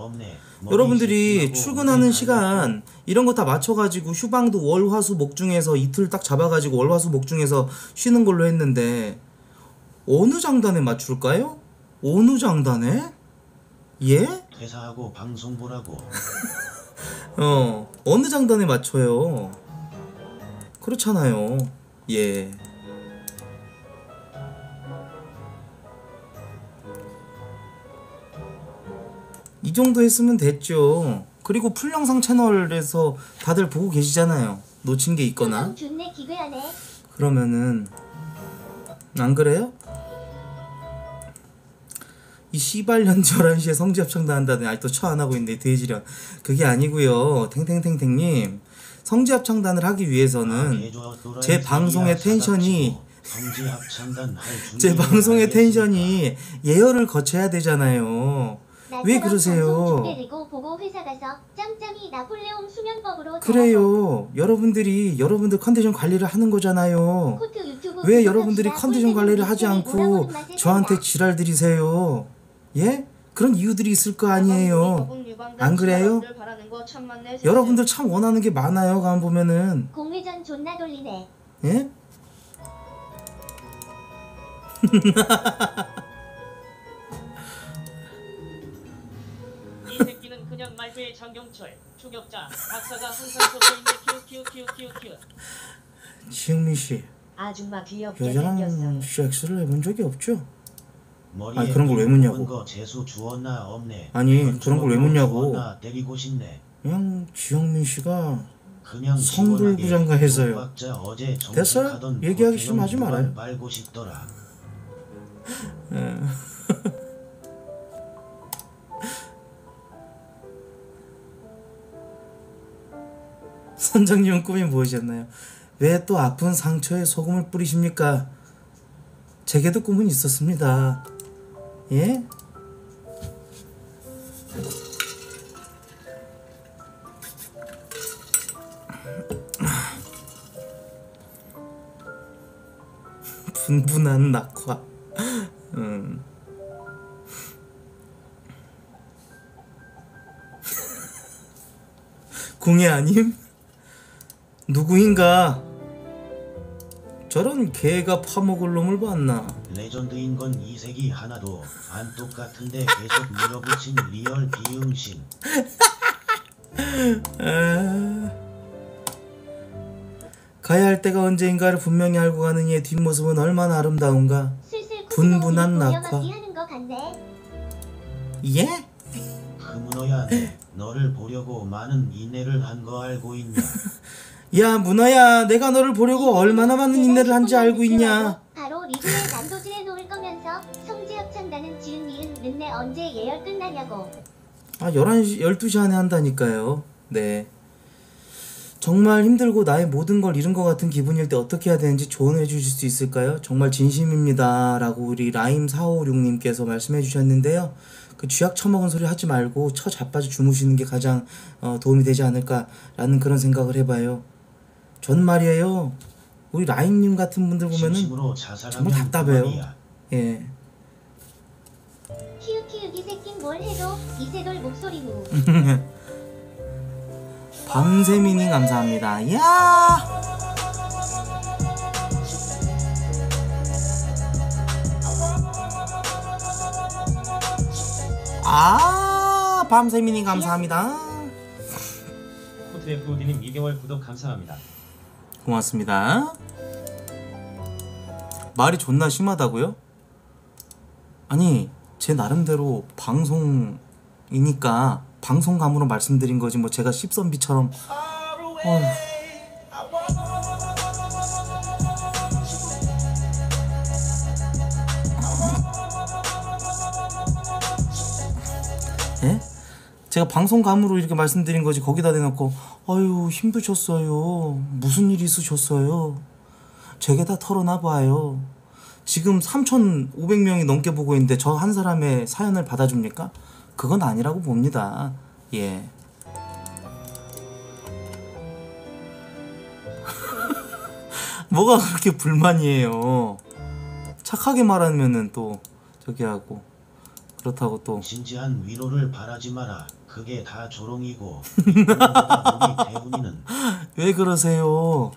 여러분들이 출근하는 시간 이런 거 다 맞춰가지고 휴방도 월화수목 중에서 이틀 딱 잡아가지고 월화수목 중에서 쉬는 걸로 했는데 어느 장단에 맞출까요? 어느 장단에? 예? 퇴사하고 방송 보라고. 어느 장단에 맞춰요? 그렇잖아요. 예. 이 정도 했으면 됐죠. 그리고 풀영상 채널에서 다들 보고 계시잖아요. 놓친 게 있거나. 그러면은 안 그래요? 이 씨발년 11시에 성지합창도 한다더니 아직도 처 안 하고 있는데 돼지련. 그게 아니고요. 탱탱탱탱님, 성지합창단을 하기 위해서는 제 방송의 텐션이 예열을 거쳐야 되잖아요. 왜 그러세요? 그래요. 여러분들 컨디션 관리를 하는 거잖아요. 왜 여러분들이 컨디션 관리를 하지 않고 저한테 지랄 들이세요? 예? 그런 이유들이 있을 거 아니에요. 안 그래요? 여러분들 참 원하는 게 많아요. 가만 보면은. 공회전 존나 돌리네. 예? 이 새끼는 그냥 말투의 장경철, 추격자, 박사가 항상 쏟고 있는 키우키우키우키우키우. 지흥민 씨, 아줌마 귀엽게 여자랑 섹스를 해본 적이 없죠? 아니 그런 걸 왜 묻냐고. 아니 그런 걸 왜 묻냐고. 그냥 지흥민 씨가 성불부장가 해서요. 됐어요? 얘기하기 싫으면 하지 말아요. 선장님은 꿈이 무엇이었나요? 왜 또 아픈 상처에 소금을 뿌리십니까? 제게도 꿈은 있었습니다. 예? 분분한 낙화. 궁예 아님? 누구인가? 저런 개가 파먹을 놈을 봤나? 레전드인 건 이 색이 하나도 안 똑같은데 계속 밀어붙인 리얼 비응신. 가야 할 때가 언제인가를 분명히 알고 가는 이의 뒷모습은 얼마나 아름다운가. 분분한 낙화. 예? 문어야, 너를 보려고 많은 인내를 한 거 알고 있냐? 야 문어야, 내가 너를 보려고 얼마나 많은 인내를 한지 알고 있냐? 바로 리뷰에 난도질해 놓을 거면서 성지합창단은 지은 이은 늦네 언제 예열 끝나냐고. 아 11시 12시 안에 한다니까요. 네, 정말 힘들고 나의 모든 걸 잃은 것 같은 기분일 때 어떻게 해야 되는지 조언해 주실 수 있을까요? 정말 진심입니다 라고 우리 라임456님께서 말씀해 주셨는데요. 그 쥐약 처먹은 소리 하지 말고 처 자빠져 주무시는 게 가장 도움이 되지 않을까라는 그런 생각을 해봐요. 전 말이에요, 우리 라임님 같은 분들 보면은 정말 답답해요. 예. 키우키우기 새끼 뭘 해도 이세돌 목소리 무. 밤새미님 감사합니다. 이야! 아, 밤새미님 감사합니다. 호트램프님 2개월 구독 감사합니다. 고맙습니다. 말이 존나 심하다고요? 아니, 제 나름대로 방송이니까 방송감으로 말씀드린 거지 뭐 제가 씹선비처럼. 어휴. 예? 제가 방송감으로 이렇게 말씀드린 거지 거기다 대놓고 아유 힘드셨어요, 무슨 일 있으셨어요, 제게 다 털어놔봐요. 지금 3,500명이 넘게 보고 있는데 저 한 사람의 사연을 받아줍니까? 그건 아니라고 봅니다. 예. 뭐가 그렇게 불만이에요. 착하게 말하면은 또 저기 하고 그렇다고 또 진지한 위로를 바라지 마라. 그게 다 조롱이고. 대운이는 왜 그러세요?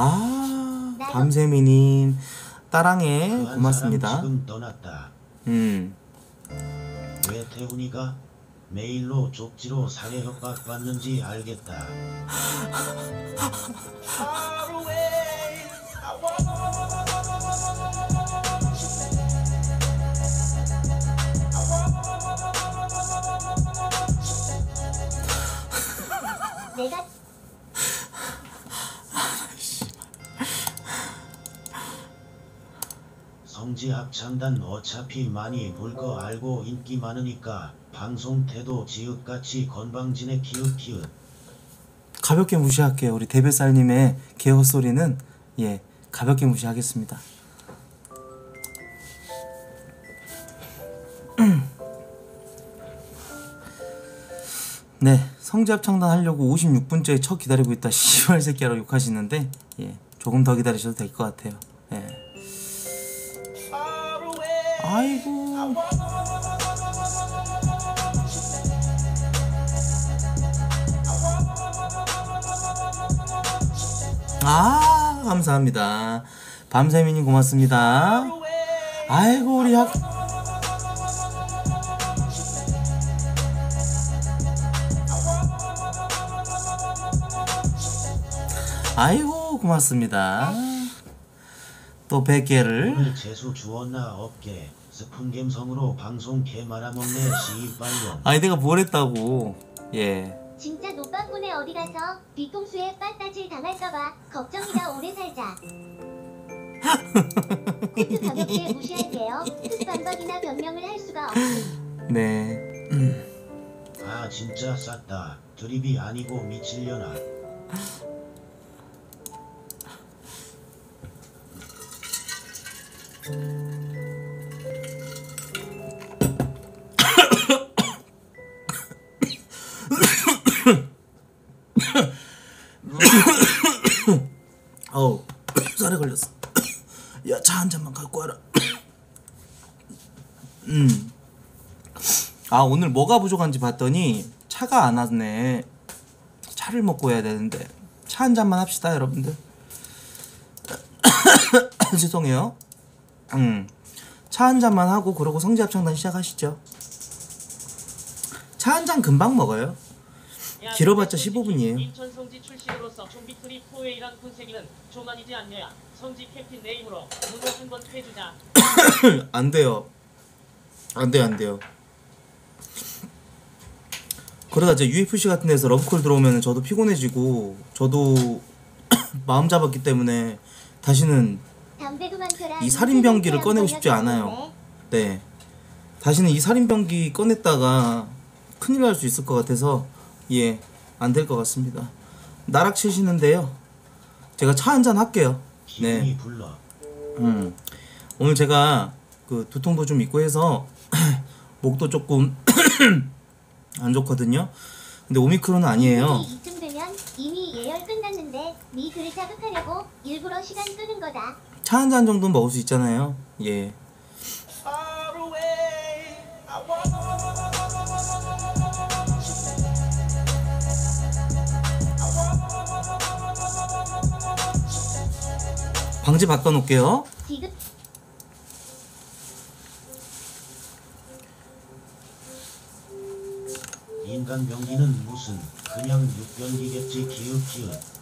아, 밤새미님 따랑해 그 고맙습니다. 지금 떠났다. 왜 태훈이가 메일로 쪽지로 사례 협박받는지 알겠다. 내가 성지 합창단 어차피 많이 볼 거 알고 인기 많으니까 방송 태도 지읒같이 건방지네. 키읔키읔. 가볍게 무시할게요. 우리 대뱃살님의 개헛소리는 예 가볍게 무시하겠습니다. 네, 성지 합창단 하려고 56분째 첫 기다리고 있다 씨발 새끼라고 욕하시는데 예 조금 더 기다리셔도 될 것 같아요. 예. 아이고 아 감사합니다. 밤새미님 고맙습니다. 아이고 우리 학 아이고 고맙습니다. 또 100개를 오늘 재수 주었나 없게 스푼 갬성으로 방송 개 말아먹네 시발년. 아니 내가 뭘 했다고. 예 진짜 노빵꾼에 어디가서 뒤통수에 빤따질 당할까봐 걱정이다. 오래 살자. 코트 가볍게 무시할게요. 뜻 반박이나 변명을 할 수가 없음. 네. 아 진짜 쌌다. 드립이 아니고 미칠려나. 어우 쌀에 걸렸어. 야 차 한 잔만 갖고 와라. 아 오늘 뭐가 부족한지 봤더니 차가 안 왔네. 차를 먹고 해야 되는데 차 한 잔만 합시다 여러분들. 죄송해요. 차 한 잔만 하고 그러고 성지 합창단 시작하시죠. 차 한 잔 금방 먹어요. 길어봤자 15분이에요. 인천 성지 출신으로서 좀비트리 포웨이란 군생이는 좀 아니지 않냐. 성지 캡틴 네임으로 문어 한번 해주자. 안 돼요. 안 돼요. 안 돼요. 그러다 이제 UFC 같은 데서 러브콜 들어오면 저도 피곤해지고 저도 마음 잡았기 때문에 다시는 이 살인병기를 꺼내고 싶지 않아요. 네. 다시는 이 살인병기 꺼냈다가 큰일 날 수 있을 것 같아서 예, 안 될 것 같습니다. 나락 치시는데요. 제가 차 한잔 할게요. 네. 오늘 제가 그 두통도 좀 있고 해서 목도 조금 안 좋거든요. 근데 오미크론은 아니에요. 이쯤 되면 이미 예열 끝났는데 네 그를 자극하려고 일부러 시간 끄는 거다. 차 한 잔 정도 먹을 수 있잖아요. 예. 방지 바꿔 놓을게요. 지금 인간 변기는 무슨 그냥 육변기겠지. 기웃기웃.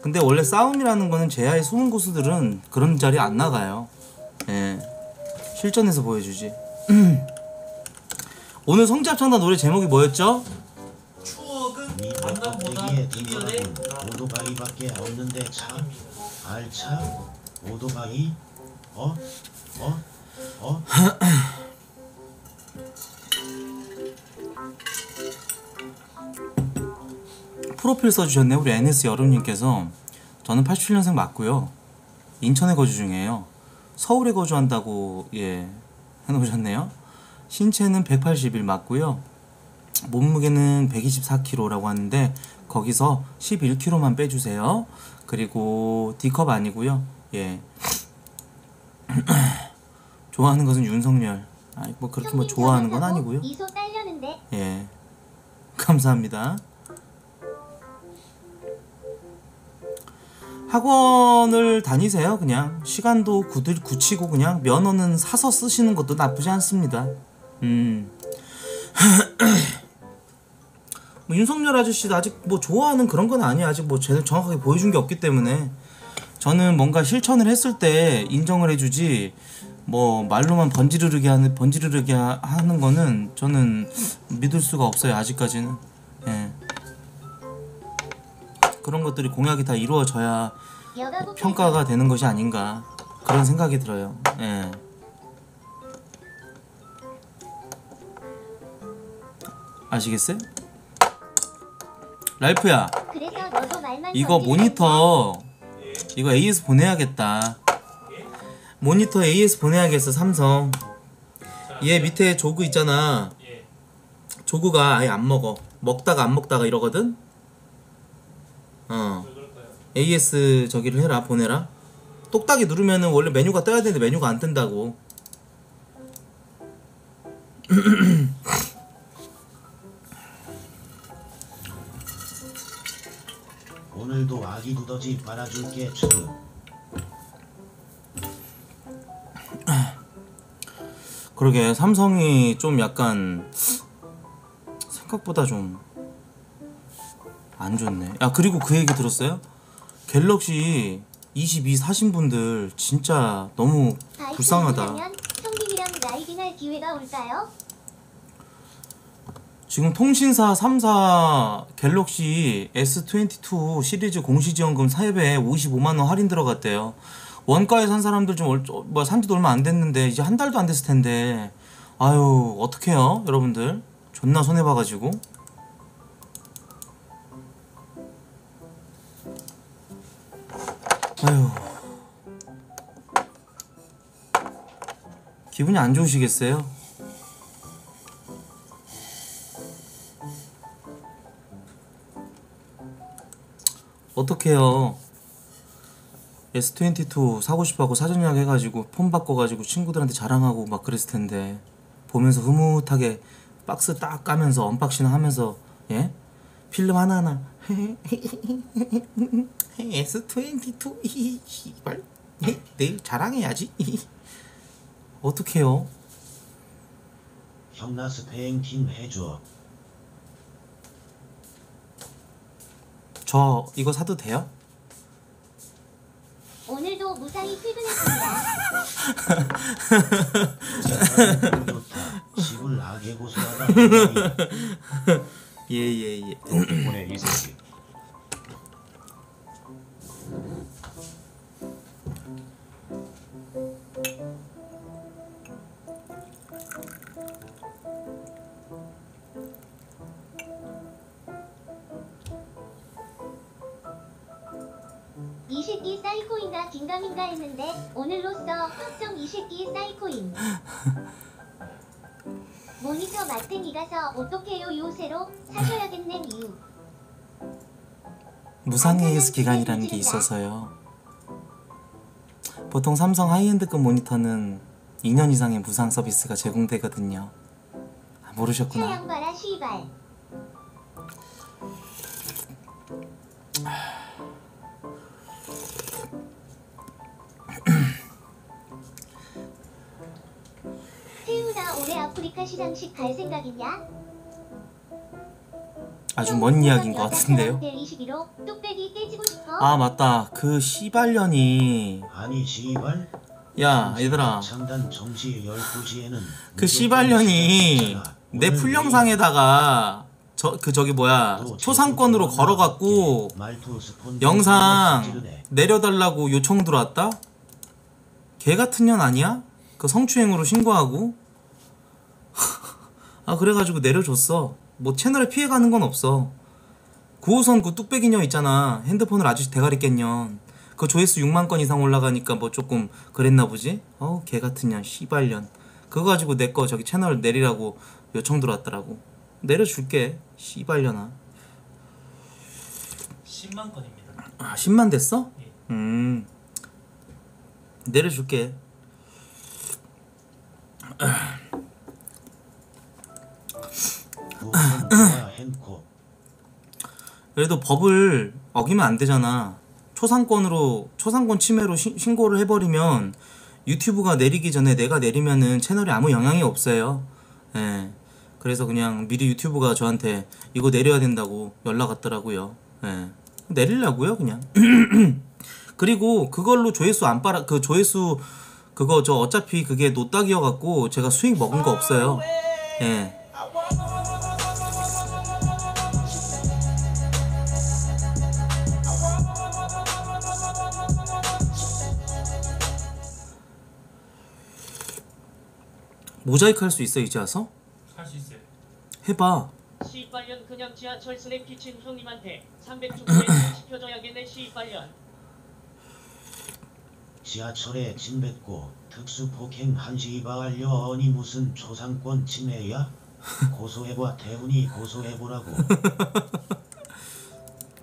근데 원래 싸움이라는 거는 제아의 숨은 고수들은 그런 자리 안 나가요. 예, 실전에서 보여주지. 오늘 성지합창단 노래 제목이 뭐였죠? 추억은 만남보다 이별의 오토바이밖에 없는데 참 알차 오토바이 프로필 써주셨네요. 우리 NS 여름님께서 저는 87년생 맞고요, 인천에 거주 중이에요. 서울에 거주한다고 예 해놓으셨네요. 신체는 181 맞고요, 몸무게는 124kg라고 하는데 거기서 11kg만 빼주세요. 그리고 D컵 아니고요. 예. 좋아하는 것은 윤석열. 아니 뭐 그렇게 뭐 좋아하는 건 아니고요. 이소 딸려는데. 예. 감사합니다. 학원을 다니세요. 그냥 시간도 굳히고 그냥 면허는 사서 쓰시는 것도 나쁘지 않습니다. 뭐 윤석열 아저씨도 아직 뭐 좋아하는 그런 건 아니야. 아직 뭐 제대로 정확하게 보여준 게 없기 때문에 저는 뭔가 실천을 했을 때 인정을 해주지 뭐 말로만 번지르르게 하는 거는 저는 믿을 수가 없어요. 아직까지는. 예. 그런 것들이 공약이 다 이루어져야 평가가 되는 것이 아닌가 그런 생각이 들어요. 예. 아시겠어요? 랄프야, 이거 모니터 이거 AS 보내야겠다. 모니터 AS 보내야겠어. 삼성. 얘 밑에 조그 있잖아. 조그가 아예 안 먹어. 먹다가 안 먹다가 이러거든. 어, AS 저기를 해라. 보내라. 똑딱이 누르면은 원래 메뉴가 떠야 되는데 메뉴가 안 뜬다고. 오늘도 아기 두더지 빨아줄게. 추루. 그러게 삼성이 좀 약간 생각보다 좀 안 좋네. 야 그리고 그 얘기 들었어요? 갤럭시 22 사신 분들 진짜 너무 불쌍하다. 지금 통신사 3사 갤럭시 S22 시리즈 공시지원금 사입에 55만원 할인 들어갔대요. 원가에 산 사람들 좀 뭐 산지도 얼마 안 됐는데 이제 한 달도 안 됐을 텐데 아유 어떡해요 여러분들. 존나 손해봐가지고. 아유 기분이 안 좋으시겠어요? 어떡해요. S22 사고 싶어하고 사전 예약 해가지고 폰 바꿔가지고 친구들한테 자랑하고 막 그랬을 텐데 보면서 흐뭇하게 박스 딱 까면서 언박싱 하면서 예? 필름 하나하나 S22 이발 내일 자랑해야지. 어떡해요. 형 나 스페인팀 해줘. 저 이거 사도 돼요? 오늘도 무사히 퇴근했습니다. 집을 나게 고소하다. 예예예. 보내 이 새끼. 이 새끼 사이코인가 긴가민가 했는데 오늘로써 확정 이 새끼 사이코인. 모니터 마탱이가서 어떡해요. 요새로 사줘야겠네. 이유 무상예스 기간이라는 게 있어서요. 보통 삼성 하이엔드급 모니터는 2년 이상의 무상 서비스가 제공되거든요. 아, 모르셨구나. 사양바라 쉬발. 태우나 올해 아프리카 시상식 갈 생각이냐? 아주 먼 이야기인 것 같은데요. 아 맞다, 그 씨발년이. 아니 씨발? 야 얘들아, 그 씨발년이 내 풀 영상에다가 저기 뭐야 초상권으로 걸어갖고 영상 내려달라고 요청 들어왔다? 걔 같은 년 아니야? 그 성추행으로 신고하고. 아 그래가지고 내려줬어. 뭐 채널에 피해가는 건 없어. 9호선 그 뚝배기녀 있잖아, 핸드폰을 아주 대가리 깼년. 그 조회수 6만 건 이상 올라가니까 뭐 조금 그랬나 보지? 어우 개같은 년 씨발년. 그거 가지고 내 거 저기 채널 내리라고 요청 들어왔더라고. 내려줄게 씨발년아. 10만 건입니다. 아 10만 됐어? 예. 내려줄게. 그래도 법을 어기면 안 되잖아. 초상권 침해로 신고를 해버리면 유튜브가 내리기 전에 내가 내리면은 채널에 아무 영향이 없어요. 예. 그래서 그냥 미리 유튜브가 저한테 이거 내려야 된다고 연락 왔더라고요. 예. 내리려고요 그냥. 그리고 그걸로 조회수 안 빨아. 그 조회수 그거 저 어차피 그게 노딱이어 갖고 제가 수익 먹은 거 없어요. 예. 모자이크 할 수 있어 이제 와서? 할 수 있어요. 해봐. 시발년 그냥 지하철 쓰레기 친 형님한테 300조에 시켜줘야겠네 시발년. 지하철에 침 뱉고 특수 폭행 한시발려. 아니 무슨 초상권 침해야? 고소해봐. 태훈이 고소해보라고.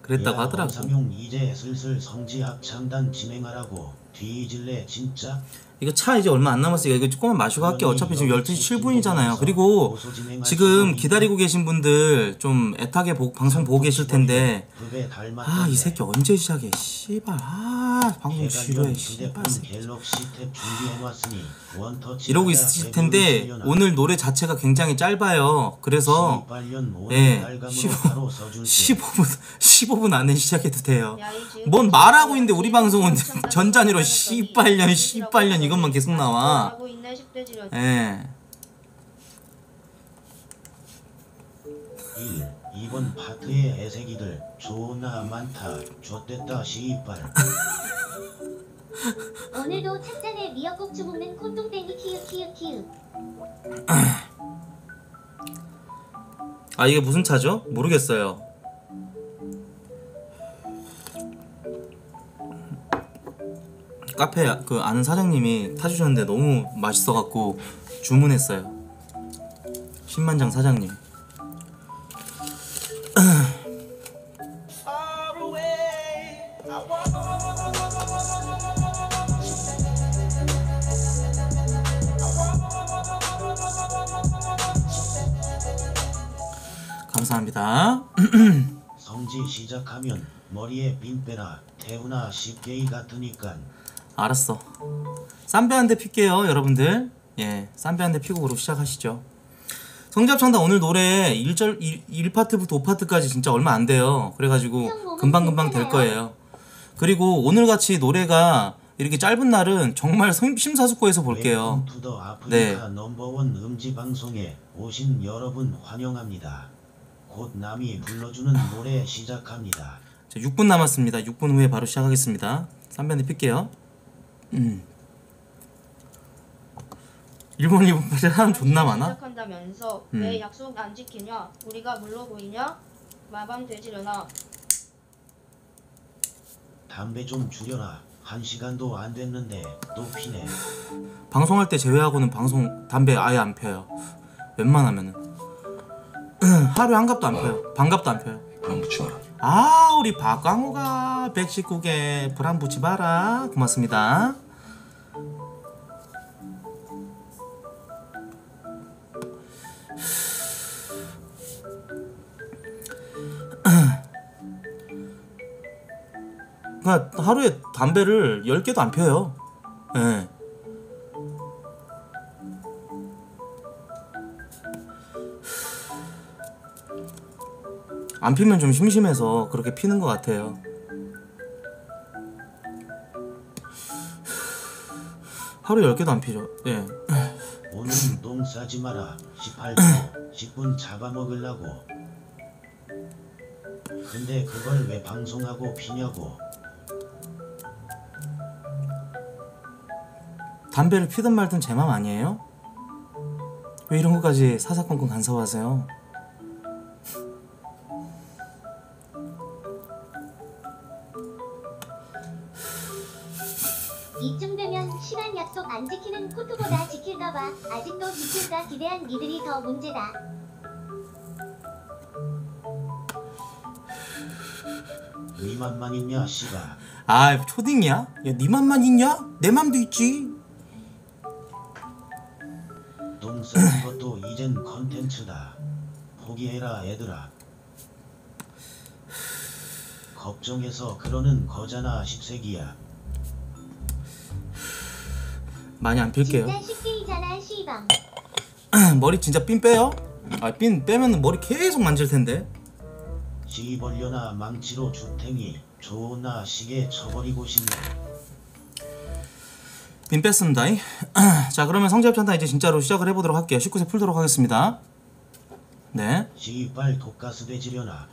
그랬다고 하더라고. 삼용 이제 슬슬 성지학 창단 진행하라고. 뒤질래 진짜? 이거 차 이제 얼마 안 남았으니까 이거 조금만 마시고 할게요. 어차피 지금 12시 7분이잖아요. 그리고 지금 기다리고 계신 분들 좀 애타게 방송 보고 계실 텐데, 아 이 새끼 언제 시작해 씨발. 아 방송 지루해 씨발 새끼. 이러고 있으실 텐데 오늘 노래 자체가 굉장히 짧아요. 그래서 예 15분 안에 시작해도 돼요. 뭔 말하고 있는데 우리 방송은 전자녀로 씨발년 씨발년 이것만 계속 나와. 예. 1. 이번 파트의 애새기들 존나 많다. 좆됐다 씨발. 오늘도 찻잔에 미역국 주먹는 콧똥땡이 키읔키읔키읔. 아 이게 무슨 차죠? 모르겠어요. 카페 그 아는 사장님이 타주셨는데 너무 맛있어갖고 주문했어요. 10만장 사장님. 감사합니다. 성지 시작하면 머리에 빈빼라. 태훈아 십게이 같으니까. 알았어. 쌈배 한 대 필게요 여러분들. 예, 쌈배 한 대 피고 그러고 시작하시죠. 성지합창단 오늘 노래 1파트부터 5파트까지 진짜 얼마 안 돼요. 그래가지고 금방금방 될 거예요. 그리고 오늘같이 노래가 이렇게 짧은 날은 정말 심사숙고해서 볼게요. 네. 넘버원 음지방송에 오신 여러분 환영합니다. 곧 남이 불러주는 노래 시작합니다. 6분 남았습니다. 6분 후에 바로 시작하겠습니다. 3번 필게요. 일본 빨리. 사람 존나 많아? 시작한다면서 왜 약속 안 지키냐? 우리가 물러 보이냐? 마밤 되지려나? 담배 좀 줄여라. 1시간도 안 됐는데 또 피네. 방송할 때 제외하고는 방송 담배 아예 안 펴요. 웬만하면은 하루에 한 갑도 안 펴요. 반 갑도 안 펴요. 불안 붙지 마라. 아, 우리 박광호가 119개 불안 붙지 마라. 고맙습니다. 그러니까 하루에 담배를 10개도 안 펴요. 예. 네. 안 피면 좀 심심해서 그렇게 피는 것 같아요. 하루에 10개도 안 피죠. 예. 네. 오늘 똥 싸지 마라. 18초 10분 잡아먹으려고. 근데 그걸 왜 방송하고 피냐고. 담배를 피든 말든 제 맘 아니에요? 왜 이런 것까지 사사건건 간섭하세요? 이쯤 되면 시간 약속 안 지키는 코트보다 지킬까봐 아직도 지킬까 기대한 니들이 더 문제다. 니 맘만 있냐 씨가. 아 초딩이야? 야 니 맘만 있냐? 내 맘도 있지. 똥 싸는 것도 이젠 컨텐츠다. 포기해라 얘들아. 걱정해서 그러는 거잖아 10세기야. 많이 안 필게요. 진짜 쉽게이잖아 시방. 머리 진짜 핀 빼요? 아 핀 빼면 머리 계속 만질 텐데. 시벌려나 망치로 주탱이 좋나 시계 쳐버리고 싶네. 빈 뺐습니다. 자 그러면 성지합찬다 이제 진짜로 시작을 해보도록 할게요. 19세 풀도록 하겠습니다. 네. 시발 독가스 되지려나